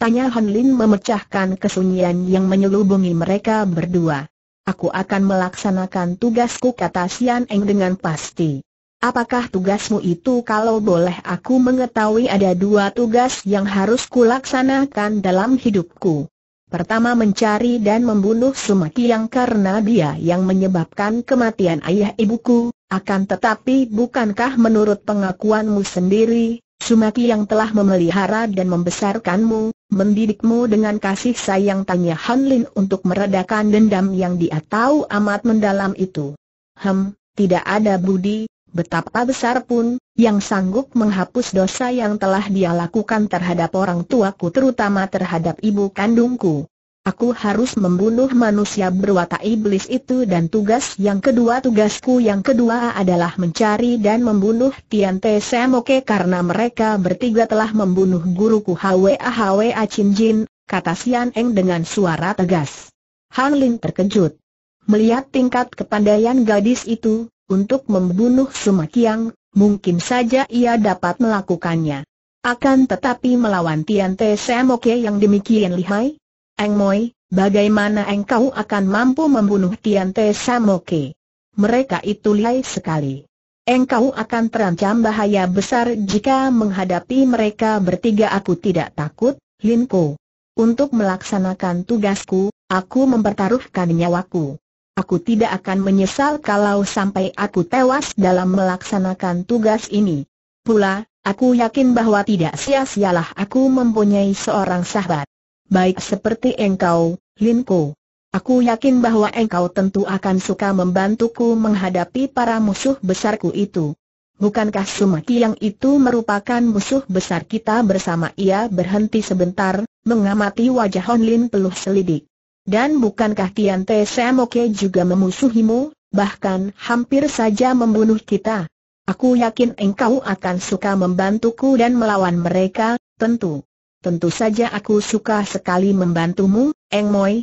tanya Han Lin memecahkan kesunyian yang menyelubungi mereka berdua. "Aku akan melaksanakan tugasku," kata Sian Eng dengan pasti. "Apakah tugasmu itu?" "Kalau boleh aku mengetahui, ada dua tugas yang harus kulaksanakan dalam hidupku. Pertama, mencari dan membunuh Suma Kiang karena dia yang menyebabkan kematian ayah ibuku. Akan tetapi bukankah menurut pengakuanmu sendiri, Suma Kiang telah memelihara dan membesarkanmu, mendidikmu dengan kasih sayang?" tanya Han Lin untuk meredakan dendam yang dia tahu amat mendalam itu. "Hem, tidak ada budi. Betapa besar pun, yang sanggup menghapus dosa yang telah dia lakukan terhadap orang tuaku terutama terhadap ibu kandungku. Aku harus membunuh manusia berwatak iblis itu." Dan tugas yang kedua, tugasku yang kedua adalah mencari dan membunuh Tian Te Se Mo Ke karena mereka bertiga telah membunuh guruku Hwa Hwa Chin Jin, kata Sian Eng dengan suara tegas. Han Lin terkejut melihat tingkat kepandaian gadis itu. Untuk membunuh Suma Kiang, mungkin saja ia dapat melakukannya. Akan tetapi melawan Tian Te Se Mo Ke yang demikian lihai? "Eng Moy, bagaimana engkau akan mampu membunuh Tian Te Se Mo Ke? Mereka itu lihai sekali. Engkau akan terancam bahaya besar jika menghadapi mereka bertiga." "Aku tidak takut, Linko. Untuk melaksanakan tugasku, aku mempertaruhkan nyawaku. Aku tidak akan menyesal kalau sampai aku tewas dalam melaksanakan tugas ini. Pula, aku yakin bahwa tidak sia-sialah aku mempunyai seorang sahabat. Baik seperti engkau, Linko. Aku yakin bahwa engkau tentu akan suka membantuku menghadapi para musuh besarku itu. Bukankah Suma Kiang itu merupakan musuh besar kita bersama? Ia berhenti sebentar, mengamati wajah Han Lin peluh selidik. Dan bukankah Tian Te Se Mo Ke juga memusuhimu, bahkan hampir saja membunuh kita? Aku yakin engkau akan suka membantuku dan melawan mereka, tentu. Tentu saja aku suka sekali membantumu, Eng Moy.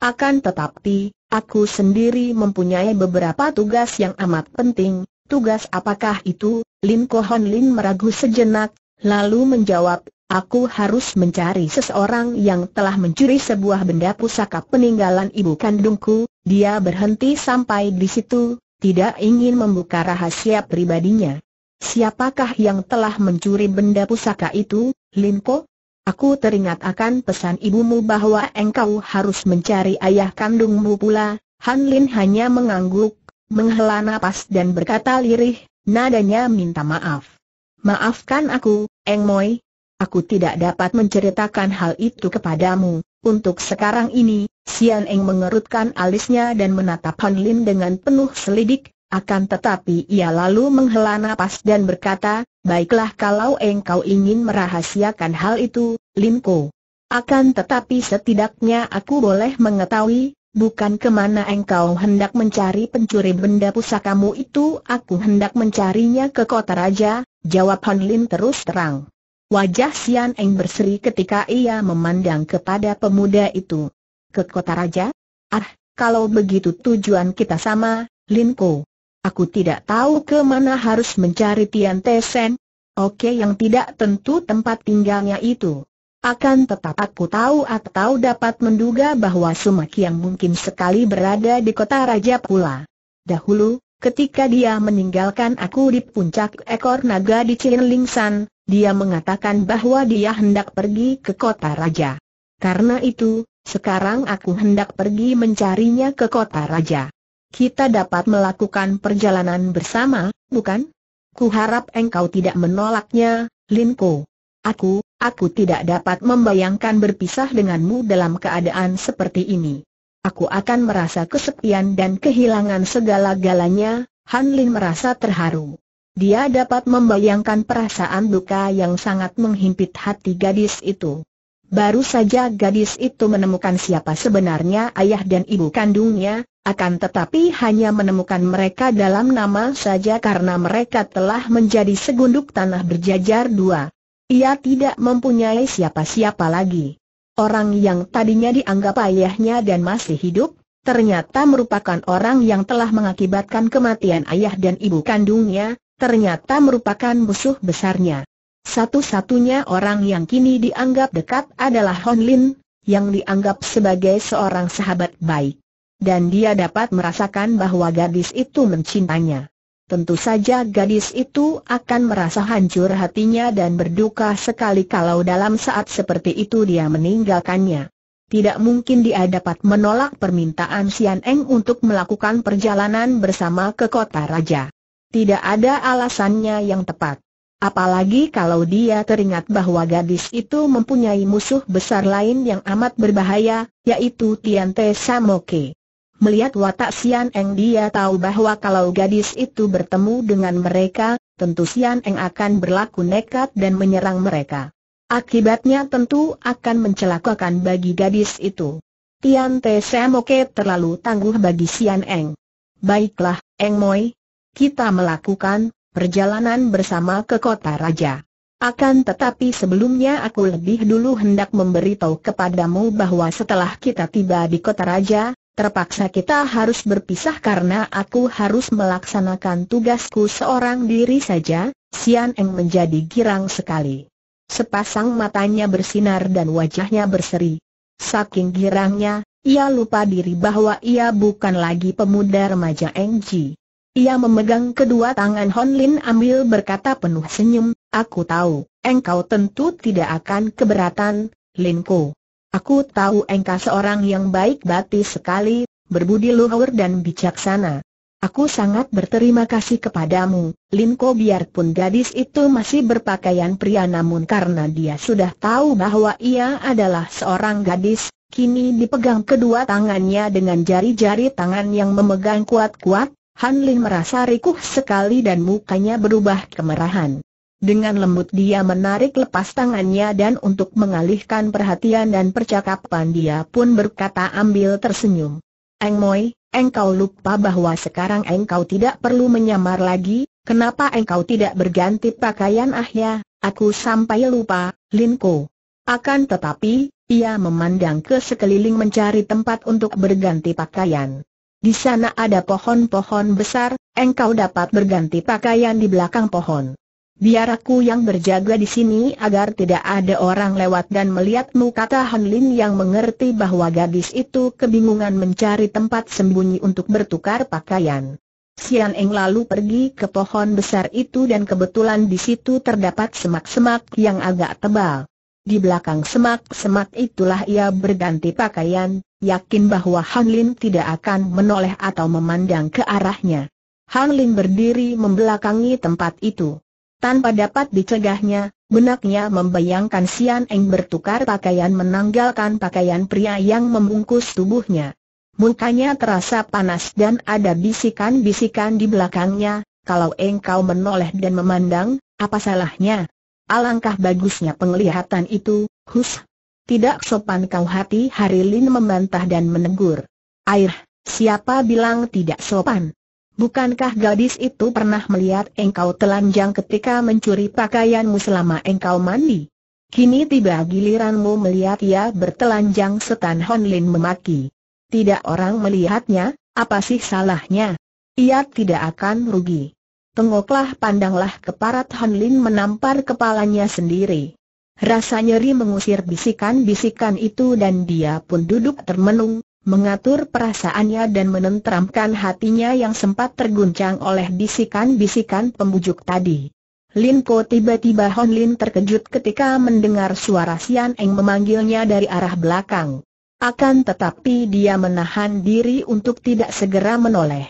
Akan tetapi, aku sendiri mempunyai beberapa tugas yang amat penting. Tugas apakah itu? Lin Ko Han Lin meragu sejenak, lalu menjawab, aku harus mencari seseorang yang telah mencuri sebuah benda pusaka peninggalan ibu kandungku. Dia berhenti sampai di situ, tidak ingin membuka rahasia pribadinya. Siapakah yang telah mencuri benda pusaka itu, Lin Ko? Aku teringat akan pesan ibumu bahwa engkau harus mencari ayah kandungmu pula. Han Lin hanya mengangguk, menghela napas dan berkata lirih, nadanya minta maaf. Maafkan aku, Eng Moy. Aku tidak dapat menceritakan hal itu kepadamu. Untuk sekarang ini, Sian Eng mengerutkan alisnya dan menatap Han Lin dengan penuh selidik. Akan tetapi ia lalu menghela napas dan berkata, baiklah kalau engkau ingin merahasiakan hal itu, Lin Ko. Akan tetapi setidaknya aku boleh mengetahui, bukan kemana engkau hendak mencari pencuri benda pusakamu itu? Aku hendak mencarinya ke kota raja, jawab Han Lin terus terang. Wajah Sian Eng berseri ketika ia memandang kepada pemuda itu. Ke kota raja? Ah, kalau begitu tujuan kita sama, Lin Ko. Aku tidak tahu kemana harus mencari Tian Te Sen. Oke, yang tidak tentu tempat tinggalnya itu. Akan tetap aku tahu atau dapat menduga bahwa Suma Kiang mungkin sekali berada di kota raja pula. Dahulu, ketika dia meninggalkan aku di puncak ekor naga di Chiang San, dia mengatakan bahwa dia hendak pergi ke kota raja. Karena itu, sekarang aku hendak pergi mencarinya ke kota raja. Kita dapat melakukan perjalanan bersama, bukan? Kuharap engkau tidak menolaknya, Lin Ko. Aku, aku tidak dapat membayangkan berpisah denganmu dalam keadaan seperti ini. Aku akan merasa kesepian dan kehilangan segala-galanya. Han Lin merasa terharu. Dia dapat membayangkan perasaan duka yang sangat menghimpit hati gadis itu. Baru saja gadis itu menemukan siapa sebenarnya ayah dan ibu kandungnya, akan tetapi hanya menemukan mereka dalam nama saja karena mereka telah menjadi segunduk tanah berjajar dua. Ia tidak mempunyai siapa-siapa lagi. Orang yang tadinya dianggap ayahnya dan masih hidup, ternyata merupakan orang yang telah mengakibatkan kematian ayah dan ibu kandungnya, ternyata merupakan musuh besarnya. Satu-satunya orang yang kini dianggap dekat adalah Han Lin, yang dianggap sebagai seorang sahabat baik. Dan dia dapat merasakan bahwa gadis itu mencintainya. Tentu saja gadis itu akan merasa hancur hatinya dan berduka sekali kalau dalam saat seperti itu dia meninggalkannya. Tidak mungkin dia dapat menolak permintaan Sian Eng untuk melakukan perjalanan bersama ke kota raja. Tidak ada alasannya yang tepat. Apalagi kalau dia teringat bahwa gadis itu mempunyai musuh besar lain yang amat berbahaya, yaitu Tian Te Se Mo Ke. Melihat watak Sian Eng, dia tahu bahwa kalau gadis itu bertemu dengan mereka, tentu Sian Eng akan berlaku nekat dan menyerang mereka. Akibatnya tentu akan mencelakakan bagi gadis itu. Tian Te Se Mo Ke terlalu tangguh bagi Sian Eng. Baiklah, Eng Moy, kita melakukan perjalanan bersama ke kota raja. Akan tetapi sebelumnya aku lebih dulu hendak memberitahu kepadamu bahwa setelah kita tiba di kota raja, terpaksa kita harus berpisah karena aku harus melaksanakan tugasku seorang diri saja. Sian Eng menjadi girang sekali. Sepasang matanya bersinar dan wajahnya berseri. Saking girangnya, ia lupa diri bahwa ia bukan lagi pemuda remaja Eng Ji. Ia memegang kedua tangan Han Lin ambil berkata penuh senyum, aku tahu, engkau tentu tidak akan keberatan, Lin Ko. Aku tahu engkau seorang yang baik hati sekali, berbudi luhur dan bijaksana. Aku sangat berterima kasih kepadamu, Linko. Biarpun gadis itu masih berpakaian pria, namun karena dia sudah tahu bahwa ia adalah seorang gadis, kini dipegang kedua tangannya dengan jari-jari tangan yang memegang kuat-kuat. Han Lin merasa rikuh sekali dan mukanya berubah kemerahan. Dengan lembut dia menarik lepas tangannya dan untuk mengalihkan perhatian dan percakapan dia pun berkata ambil tersenyum, "Eng Moy, engkau lupa bahwa sekarang engkau tidak perlu menyamar lagi. Kenapa engkau tidak berganti pakaian?" "Ah ya, aku sampai lupa, Linko." Akan tetapi, ia memandang ke sekeliling mencari tempat untuk berganti pakaian. Di sana ada pohon-pohon besar, engkau dapat berganti pakaian di belakang pohon. "Biar aku yang berjaga di sini agar tidak ada orang lewat dan melihatmu," kata Han Lin yang mengerti bahwa gadis itu kebingungan mencari tempat sembunyi untuk bertukar pakaian. Sian Eng lalu pergi ke pohon besar itu dan kebetulan di situ terdapat semak-semak yang agak tebal. Di belakang semak-semak itulah ia berganti pakaian, yakin bahwa Han Lin tidak akan menoleh atau memandang ke arahnya. Han Lin berdiri membelakangi tempat itu. Tanpa dapat dicegahnya, benaknya membayangkan Sian Eng bertukar pakaian menanggalkan pakaian pria yang membungkus tubuhnya. Mukanya terasa panas dan ada bisikan-bisikan di belakangnya, "Kalau engkau menoleh dan memandang, apa salahnya? Alangkah bagusnya penglihatan itu, hus. Tidak sopan kau." Hati-hari Lin membantah dan menegur, "Air, siapa bilang tidak sopan? Bukankah gadis itu pernah melihat engkau telanjang ketika mencuri pakaianmu selama engkau mandi? Kini tiba giliranmu melihat ia bertelanjang." Setan Han Lin memaki, "Tidak orang melihatnya, apa sih salahnya? Ia tidak akan rugi." Tengoklah, pandanglah keparat. Han Lin menampar kepalanya sendiri. Rasa nyeri mengusir bisikan-bisikan itu dan dia pun duduk termenung, mengatur perasaannya dan menenteramkan hatinya yang sempat terguncang oleh bisikan-bisikan pembujuk tadi. Linko, tiba-tiba Han Lin terkejut ketika mendengar suara Sian Eng memanggilnya dari arah belakang. Akan tetapi dia menahan diri untuk tidak segera menoleh.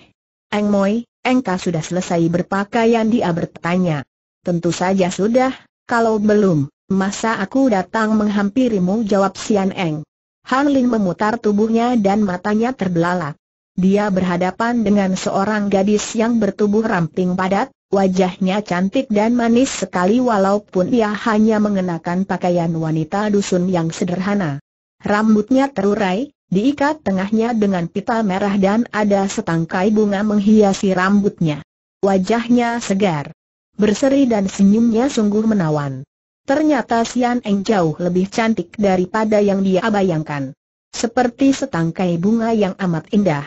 "Eng Moy, engkau sudah selesai berpakaian?" dia bertanya. "Tentu saja sudah, kalau belum, masa aku datang menghampirimu?" jawab Sian Eng. Han Lin memutar tubuhnya dan matanya terbelalak. Dia berhadapan dengan seorang gadis yang bertubuh ramping padat, wajahnya cantik dan manis sekali walaupun ia hanya mengenakan pakaian wanita dusun yang sederhana. Rambutnya terurai, diikat tengahnya dengan pita merah dan ada setangkai bunga menghiasi rambutnya. Wajahnya segar, berseri dan senyumnya sungguh menawan. Ternyata Sian Eng jauh lebih cantik daripada yang dia bayangkan. Seperti setangkai bunga yang amat indah.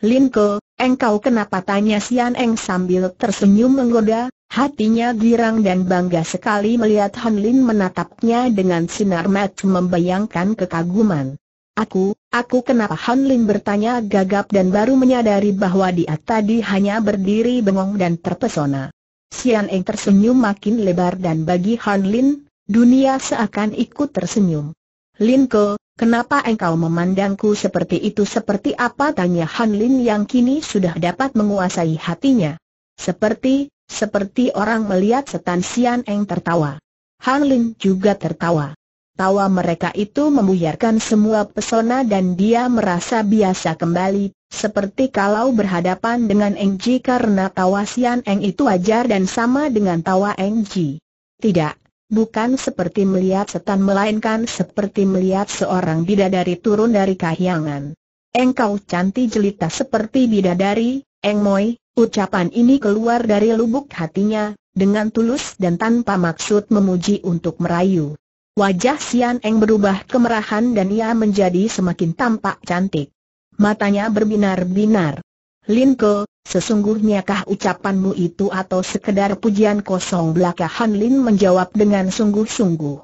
"Linko, engkau kenapa?" tanya Sian Eng sambil tersenyum menggoda. Hatinya girang dan bangga sekali melihat Han Lin menatapnya dengan sinar mata membayangkan kekaguman. Aku, aku kenapa?" Han Lin bertanya gagap dan baru menyadari bahwa dia tadi hanya berdiri bengong dan terpesona. Sian Eng tersenyum makin lebar dan bagi Han Lin, dunia seakan ikut tersenyum. "Linko, kenapa engkau memandangku seperti itu?" "Seperti apa?" tanya Han Lin yang kini sudah dapat menguasai hatinya. Seperti, seperti orang melihat setan." Sian Eng tertawa. Han Lin juga tertawa. Tawa mereka itu membuyarkan semua pesona dan dia merasa biasa kembali. Seperti kalau berhadapan dengan Eng Ji, karena tawa Sian Eng itu wajar dan sama dengan tawa Eng Ji. Tidak, bukan seperti melihat setan melainkan seperti melihat seorang bidadari turun dari kahyangan. "Engkau cantik jelita seperti bidadari, Eng Moy." Ucapan ini keluar dari lubuk hatinya, dengan tulus dan tanpa maksud memuji untuk merayu. Wajah Sian Eng berubah kemerahan dan ia menjadi semakin tampak cantik. Matanya berbinar-binar. "Linko, sesungguhnya kah ucapanmu itu atau sekedar pujian kosong belaka?" Han Lin menjawab dengan sungguh-sungguh.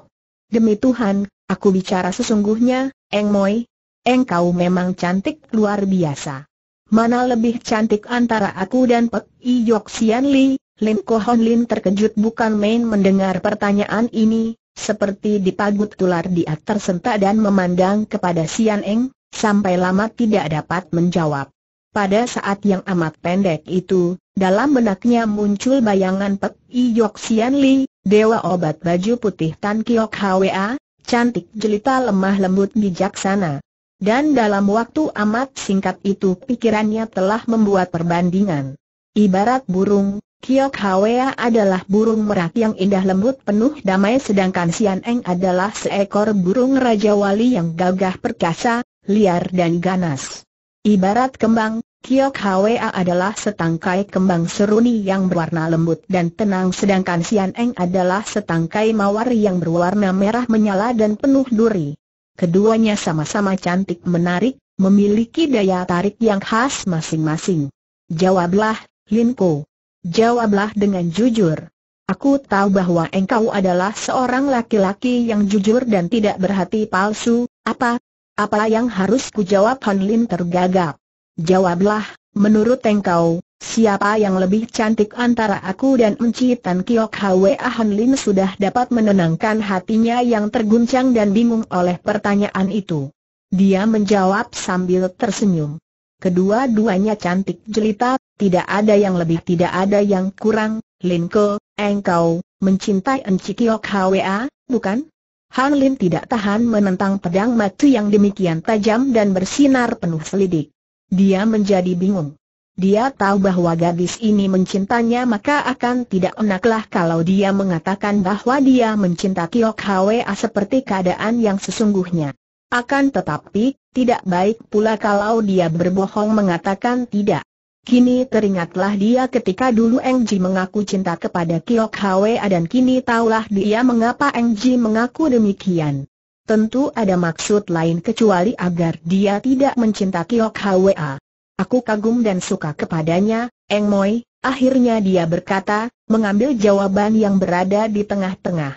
"Demi Tuhan, aku bicara sesungguhnya, Eng Moy. Engkau memang cantik luar biasa. Mana lebih cantik antara aku dan Pek Iok Sian Li, Linko?" Han Lin terkejut bukan main mendengar pertanyaan ini. seperti dipagut tular dia tersentak dan memandang kepada Sian Eng, sampai lama tidak dapat menjawab. Pada saat yang amat pendek itu, dalam benaknya muncul bayangan Pek Iok Sian Li, dewa obat baju putih Tan Kiok Hwa, cantik jelita lemah lembut bijaksana. Dan dalam waktu amat singkat itu pikirannya telah membuat perbandingan. Ibarat burung, Kyok Hawea adalah burung merak yang indah lembut penuh damai, sedangkan Sian Eng adalah seekor burung raja wali yang gagah perkasa, liar dan ganas. Ibarat kembang, Kyok Hawea adalah setangkai kembang seruni yang berwarna lembut dan tenang, sedangkan Sian Eng adalah setangkai mawar yang berwarna merah menyala dan penuh duri. Keduanya sama-sama cantik menarik, memiliki daya tarik yang khas masing-masing. Jawablah, Linko. Jawablah dengan jujur. Aku tahu bahwa engkau adalah seorang laki-laki yang jujur dan tidak berhati palsu. Apa? Apa yang harus kujawab? Han Lin tergagap. Jawablah, menurut engkau, siapa yang lebih cantik antara aku dan Enci Tan Kiok Hwa? Han Lin sudah dapat menenangkan hatinya yang terguncang dan bingung oleh pertanyaan itu. Dia menjawab sambil tersenyum. Kedua-duanya cantik jelita, tidak ada yang lebih, tidak ada yang kurang. Linko, engkau mencintai Enci Kiok Hwa, bukan? Han Lin tidak tahan menentang pedang matu yang demikian tajam dan bersinar penuh selidik. Dia menjadi bingung. Dia tahu bahwa gadis ini mencintanya, maka akan tidak enaklah kalau dia mengatakan bahwa dia mencintai Kiok Hwa seperti keadaan yang sesungguhnya. Akan tetapi, tidak baik pula kalau dia berbohong mengatakan tidak. Kini teringatlah dia ketika dulu Eng Ji mengaku cinta kepada Kiok Hwa, dan kini taulah dia mengapa Eng Ji mengaku demikian. Tentu ada maksud lain kecuali agar dia tidak mencintai Kiok Hwa. Aku kagum dan suka kepadanya, Eng Moy, akhirnya dia berkata, mengambil jawaban yang berada di tengah-tengah.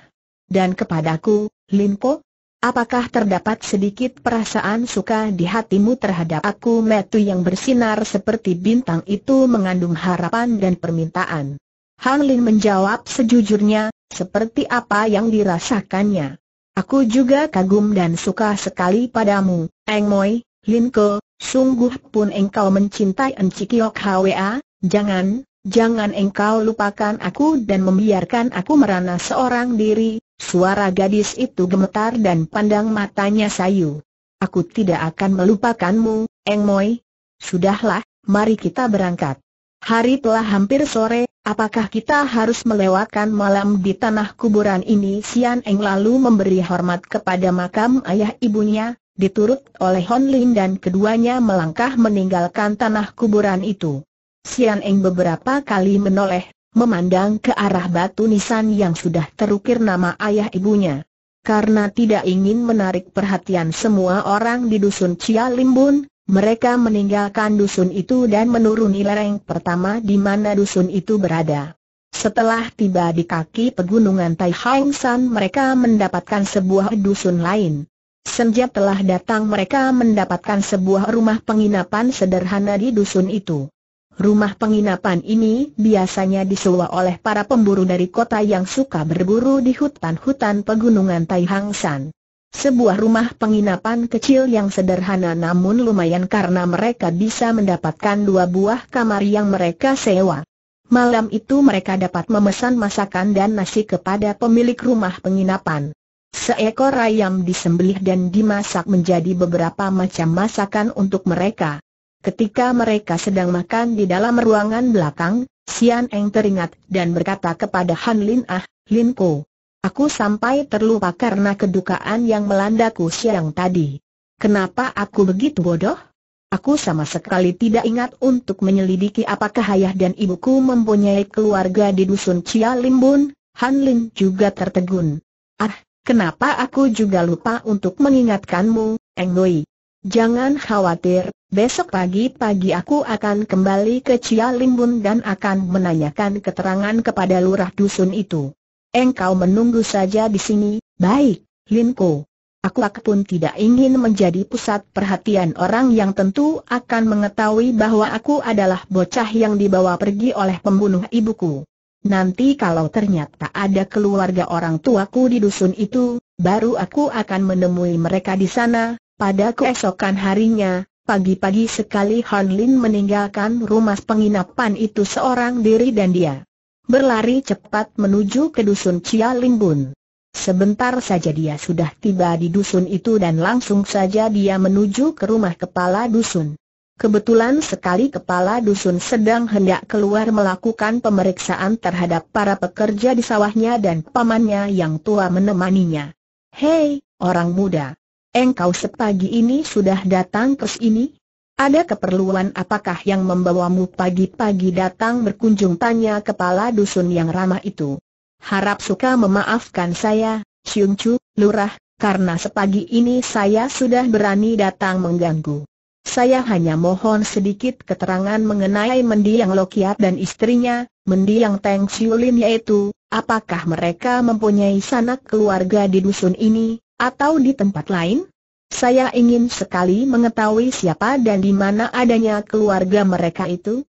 Dan kepadaku, Linko, apakah terdapat sedikit perasaan suka di hatimu terhadap aku? Metu yang bersinar seperti bintang itu mengandung harapan dan permintaan. Han Lin menjawab sejujurnya, seperti apa yang dirasakannya. Aku juga kagum dan suka sekali padamu, Eng Moy. Linko, sungguh pun engkau mencintai Enci Kiok Hwa. Jangan, jangan engkau lupakan aku dan membiarkan aku merana seorang diri. Suara gadis itu gemetar dan pandang matanya sayu. Aku tidak akan melupakanmu, Eng Moy. Sudahlah, mari kita berangkat. Hari telah hampir sore. Apakah kita harus melewatkan malam di tanah kuburan ini? Sian Eng lalu memberi hormat kepada makam ayah ibunya, diturut oleh Han Lin, dan keduanya melangkah meninggalkan tanah kuburan itu. Sian Eng beberapa kali menoleh, memandang ke arah batu nisan yang sudah terukir nama ayah ibunya. Karena tidak ingin menarik perhatian semua orang di dusun Cia Lim Bun, mereka meninggalkan dusun itu dan menuruni lereng pertama di mana dusun itu berada. Setelah tiba di kaki pegunungan Tai Hang San, mereka mendapatkan sebuah dusun lain. Senja telah datang, mereka mendapatkan sebuah rumah penginapan sederhana di dusun itu. Rumah penginapan ini biasanya disewa oleh para pemburu dari kota yang suka berburu di hutan-hutan pegunungan Tai Hang San. Sebuah rumah penginapan kecil yang sederhana namun lumayan, karena mereka bisa mendapatkan dua buah kamar yang mereka sewa. Malam itu mereka dapat memesan masakan dan nasi kepada pemilik rumah penginapan. Seekor ayam disembelih dan dimasak menjadi beberapa macam masakan untuk mereka. Ketika mereka sedang makan di dalam ruangan belakang, Sian Eng teringat dan berkata kepada Han Lin, ah, Linko, aku sampai terlupa karena kedukaan yang melandaku siang tadi. Kenapa aku begitu bodoh? Aku sama sekali tidak ingat untuk menyelidiki apakah ayah dan ibuku mempunyai keluarga di dusun Cia Lim Bun. Han Lin juga tertegun. Ah, kenapa aku juga lupa untuk mengingatkanmu, Eng Moy. Jangan khawatir, besok pagi-pagi aku akan kembali ke Cia Lim Bun dan akan menanyakan keterangan kepada lurah dusun itu. Engkau menunggu saja di sini. Baik, Linko. Aku pun tidak ingin menjadi pusat perhatian orang yang tentu akan mengetahui bahwa aku adalah bocah yang dibawa pergi oleh pembunuh ibuku. Nanti kalau ternyata ada keluarga orang tuaku di dusun itu, baru aku akan menemui mereka di sana." Pada keesokan harinya, pagi-pagi sekali Han Lin meninggalkan rumah penginapan itu seorang diri dan dia berlari cepat menuju ke dusun Cia Lim Bun. Sebentar saja dia sudah tiba di dusun itu dan langsung saja dia menuju ke rumah kepala dusun. Kebetulan sekali kepala dusun sedang hendak keluar melakukan pemeriksaan terhadap para pekerja di sawahnya dan pamannya yang tua menemaninya. "Hei, orang muda, engkau sepagi ini sudah datang ke sini? Ada keperluan apakah yang membawamu pagi-pagi datang berkunjung?" tanya kepala dusun yang ramah itu. "Harap suka memaafkan saya, Siung Chu, lurah, karena sepagi ini saya sudah berani datang mengganggu. Saya hanya mohon sedikit keterangan mengenai mendiang Lo Kiat dan istrinya, mendiang Teng Siu Lin, yaitu, apakah mereka mempunyai sanak keluarga di dusun ini, atau di tempat lain? Saya ingin sekali mengetahui siapa dan di mana adanya keluarga mereka itu."